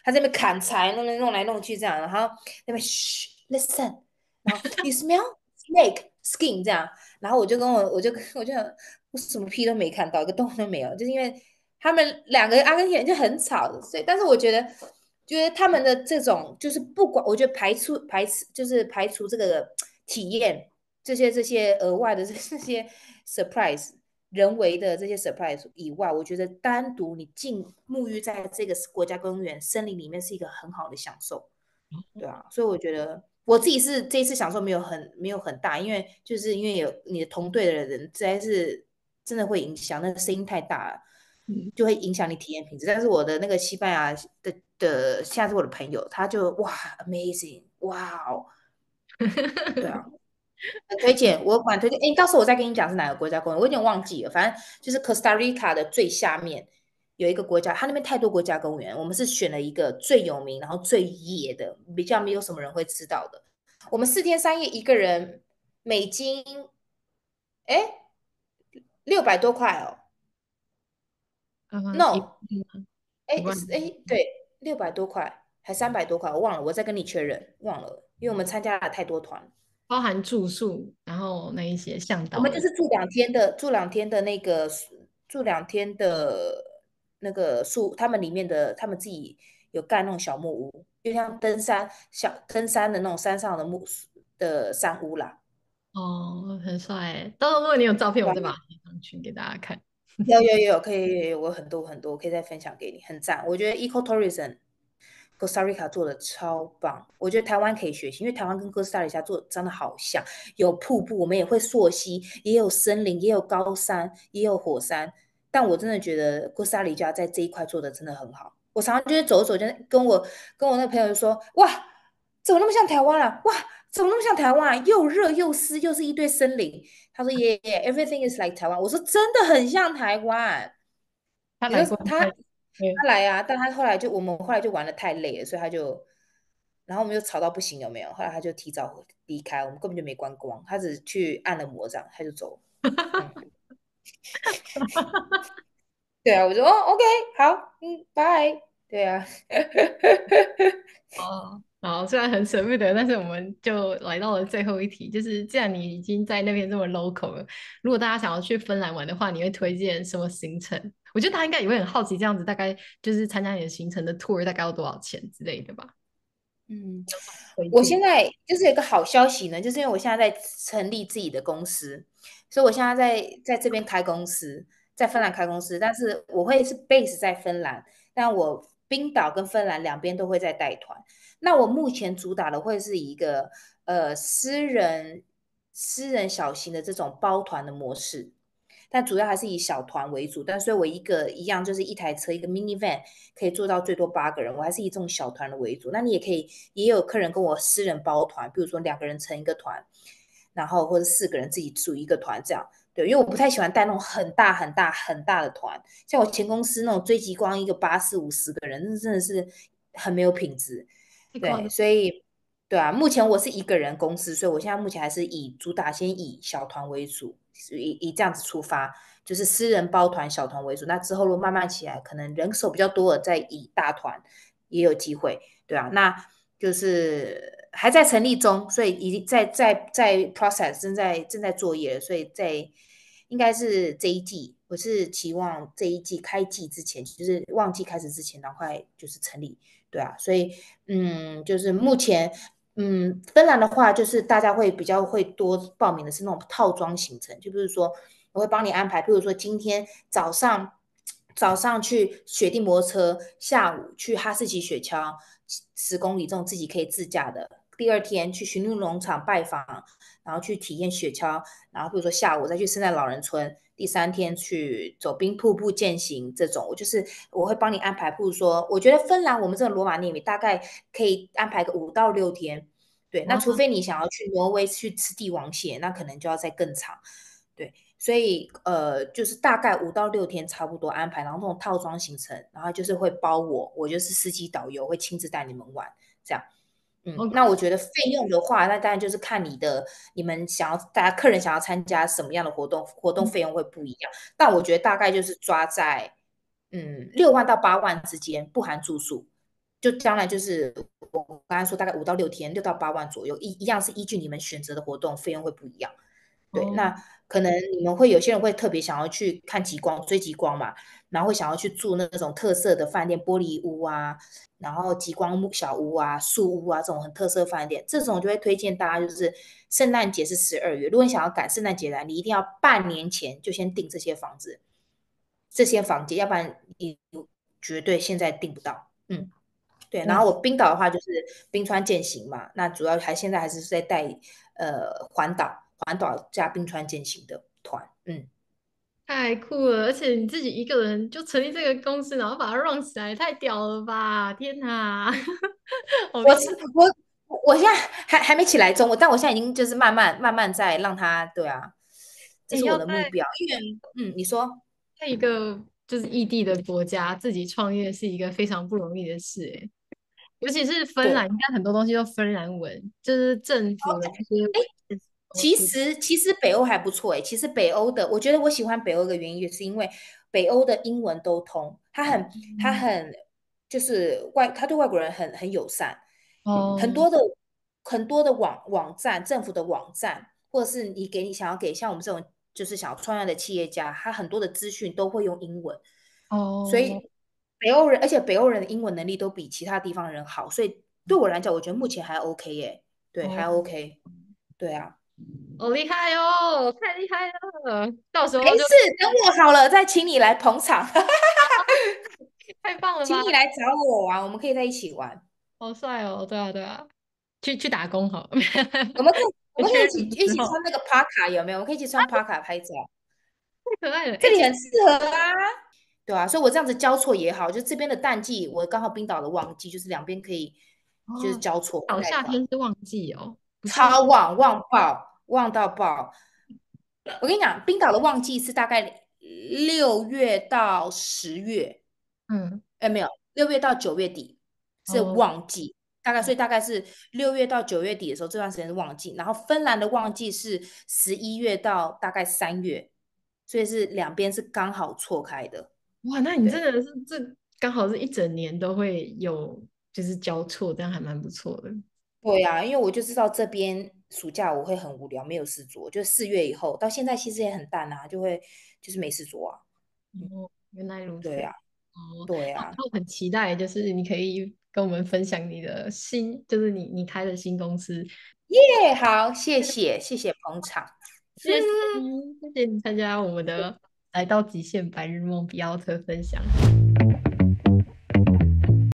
他在那边砍柴，那边弄来弄去这样，然后那边嘘 listen，然后 you smell snake skin 这样，然后我就跟我我就我就我什么屁都没看到，一个动物都没有，就是因为他们两个阿根廷人就很吵的，所以但是我觉得觉得他们的这种就是不管，我觉得排除排除就是排除这个体验，这些这些额外的这这些 surprise 人为的这些 surprise 以外，我觉得单独你进沐浴在这个国家公园森林里面是一个很好的享受。对啊，所以我觉得我自己是这一次享受没有很没有很大，因为就是因为有你的同队的人，实在是真的会影响，那个声音太大了，嗯就会影响你体验品质。但是我的那个西班牙的的，现在是我的朋友，他就哇 amazing， 哇哦，对啊，很推荐，我蛮推荐。诶，到时候我再跟你讲是哪个国家公园，我有点忘记了，反正就是 Costa Rica 的最下面有一个国家，它那边太多国家公园，我们是选了一个最有名，然后最野的，比较没有什么人会知道的。我们四天三夜，一个人美金，哎，六百多块哦嗯，一，no，嗯哎一万哎对，六百多块还三百多块，我忘了，我再跟你确认，忘了，因为我们参加了太多团，包含住宿，然后那一些向我导们就的，是住两天的，住两天的那个宿住两天的那个宿，他们里面的他们自己有盖那种小木屋，就像登山小登山的那种山上的木的山屋啦。哦，很帅欸。到时候如果你有照片，我再把它贴上去给大家看。有有有，可以，有我很多很多，我可以再分享给你，很赞。我觉得 eco tourism Costa Rica 做的超棒，我觉得台湾可以学习，因为台湾跟哥斯达黎加做得真的好像，有瀑布，我们也会溯溪，也有森林，也有高山，也有火山。但我真的觉得哥斯达黎加在这一块做的真的很好。我常常就是走一走，就跟我跟我那朋友就说，哇，怎么那么像台湾啊？哇，怎么那么像台湾啊？又热又湿，又是一堆森林。他说耶耶 everything is like 台湾。我说真的很像台湾。他你来说过他台，对，他来啊，但他后来就我们后来就玩的太累了，所以他就，然后我们就吵到不行，有没有？后来他就提早回离开，我们根本就没观光，他只去按了摩这样，他就走了。嗯，对啊，我说哦，OK，好，嗯，拜，对啊，哦，好，虽然很舍不得，但是我们就来到了最后一题，就是既然你已经在那边这么 local 了，如果大家想要去芬兰玩的话，你会推荐什么行程？我觉得大家应该也会很好奇，这样子大概就是参加你的行程的 tour 大概要多少钱之类的吧？嗯，有什么推我荐现吗？在就是有一个好消息呢，就是因为我现在在成立自己的公司，所以我现在在在这边开公司，在芬兰开公司，但是我会是 base 在芬兰，但我冰岛跟芬兰两边都会在带团。那我目前主打的会是一个呃私人私人小型的这种包团的模式，但主要还是以小团为主。但所以我一个一样就是一台车，一个 minivan 可以做到最多八个人，我还是以这种小团的为主。那你也可以，也有客人跟我私人包团，比如说两个人成一个团，然后或者四个人自己组一个团这样。对，因为我不太喜欢带那种很大很大很大的团，像我前公司那种追极光一个八四五十个人，那真的是很没有品质。太夸对，张，所以对啊，目前我是一个人公司，所以我现在目前还是以主打先以小团为主，是以以这样子出发，就是私人包团、小团为主。那之后如果慢慢起来，可能人手比较多了，再以大团也有机会，对啊。那就是还在成立中，所以已经在在在 process 正在正在作业了，所以在应该是这一季，我是期望这一季开季之前，就是旺季开始之前，赶快就是成立。对啊，所以嗯，就是目前嗯，芬兰的话，就是大家会比较会多报名的是那种套装行程，就比如说我会帮你安排，比如说今天早上早上去雪地摩托车，下午去哈士奇雪橇十公里这种自己可以自驾的。第二天去驯鹿农场拜访，然后去体验雪橇，然后比如说下午再去圣诞老人村，第三天去走冰瀑布践行这种，我就是我会帮你安排。比如说，我觉得芬兰我们这个罗马尼亚大概可以安排个五到六天，对，那除哇，非你想要去挪威去吃帝王蟹，那可能就要再更长，对，所以呃，就是大概五到六天差不多安排，然后那种套装行程，然后就是会包我，我就是司机导游，会亲自带你们玩这样。嗯， okay. 那我觉得费用的话，那当然就是看你的你们想要大家客人想要参加什么样的活动，活动费用会不一样。嗯、但我觉得大概就是抓在嗯六万到八万之间，不含住宿。就将来就是我刚才说大概五到六天，六到八万左右，一一样是依据你们选择的活动，费用会不一样。对，那可能你们会有些人会特别想要去看极光，追极光嘛，然后会想要去住那种特色的饭店，玻璃屋啊，然后极光小屋啊，树屋啊，这种很特色饭店，这种就会推荐大家就是圣诞节是十二月，如果你想要赶圣诞节来，你一定要半年前就先订这些房子，这些房间，要不然你绝对现在订不到。嗯，对，然后我冰岛的话就是冰川健行嘛，那主要还现在还是在带呃环岛。环岛加冰川健行的团，嗯，太酷了！而且你自己一个人就成立这个公司，然后把它 run 起来，太屌了吧！天哪，我我我现在还还没起来中，但我现在已经就是慢慢慢慢在让它，对啊，这是我的目标。因为嗯，你说在一个就是异地的国家自己创业是一个非常不容易的事、欸，尤其是芬兰，你看很多东西都芬兰文，就是政府的这些。Okay. 欸其实其实北欧还不错哎、欸，其实北欧的，我觉得我喜欢北欧的原因也是因为北欧的英文都通，他很他很就是外他对外国人很很友善，嗯、很多的很多的网网站政府的网站，或者是你给你想要给像我们这种就是想要创业的企业家，他很多的资讯都会用英文哦，所以北欧人而且北欧人的英文能力都比其他地方人好，所以对我来讲，我觉得目前还 OK 耶、欸，对、哦、还 OK， 对啊。好、哦、厉害哦，太厉害了！到时候没事，等我好了再请你来捧场，太棒了吧！请你来找我玩，我们可以在一起玩。好帅哦！对啊，对啊，去去打工好了。我们可以我们可以一起一起穿那个帕卡有没有？我们可以一起穿帕卡拍照，太可爱了！这里很适合啊，对啊，所以我这样子交错也好，就这边的淡季，我刚好冰岛的旺季，就是两边可以就是交错。哦，夏天是旺季哦。超旺旺爆旺到爆！我跟你讲，冰岛的旺季是大概六月到十月，嗯，哎没有，六月到九月底是旺季，哦、大概所以大概是六月到九月底的时候，这段时间是旺季。然后芬兰的旺季是十一月到大概三月，所以是两边是刚好错开的。哇，那你真的是这刚好是一整年都会有就是交错，这样还蛮不错的。对呀、啊，因为我就知道这边暑假我会很无聊，没有事做。就四月以后到现在，其实也很淡啊，就会就是没事做啊。哦，原来如此。对呀、啊，哦，对呀、啊。我很期待，就是你可以跟我们分享你的新，就是你你开的新公司。耶、yeah, ，好，谢谢，谢谢捧场，谢谢，谢谢你参加我们的来到极限白日梦BEOUTER分享。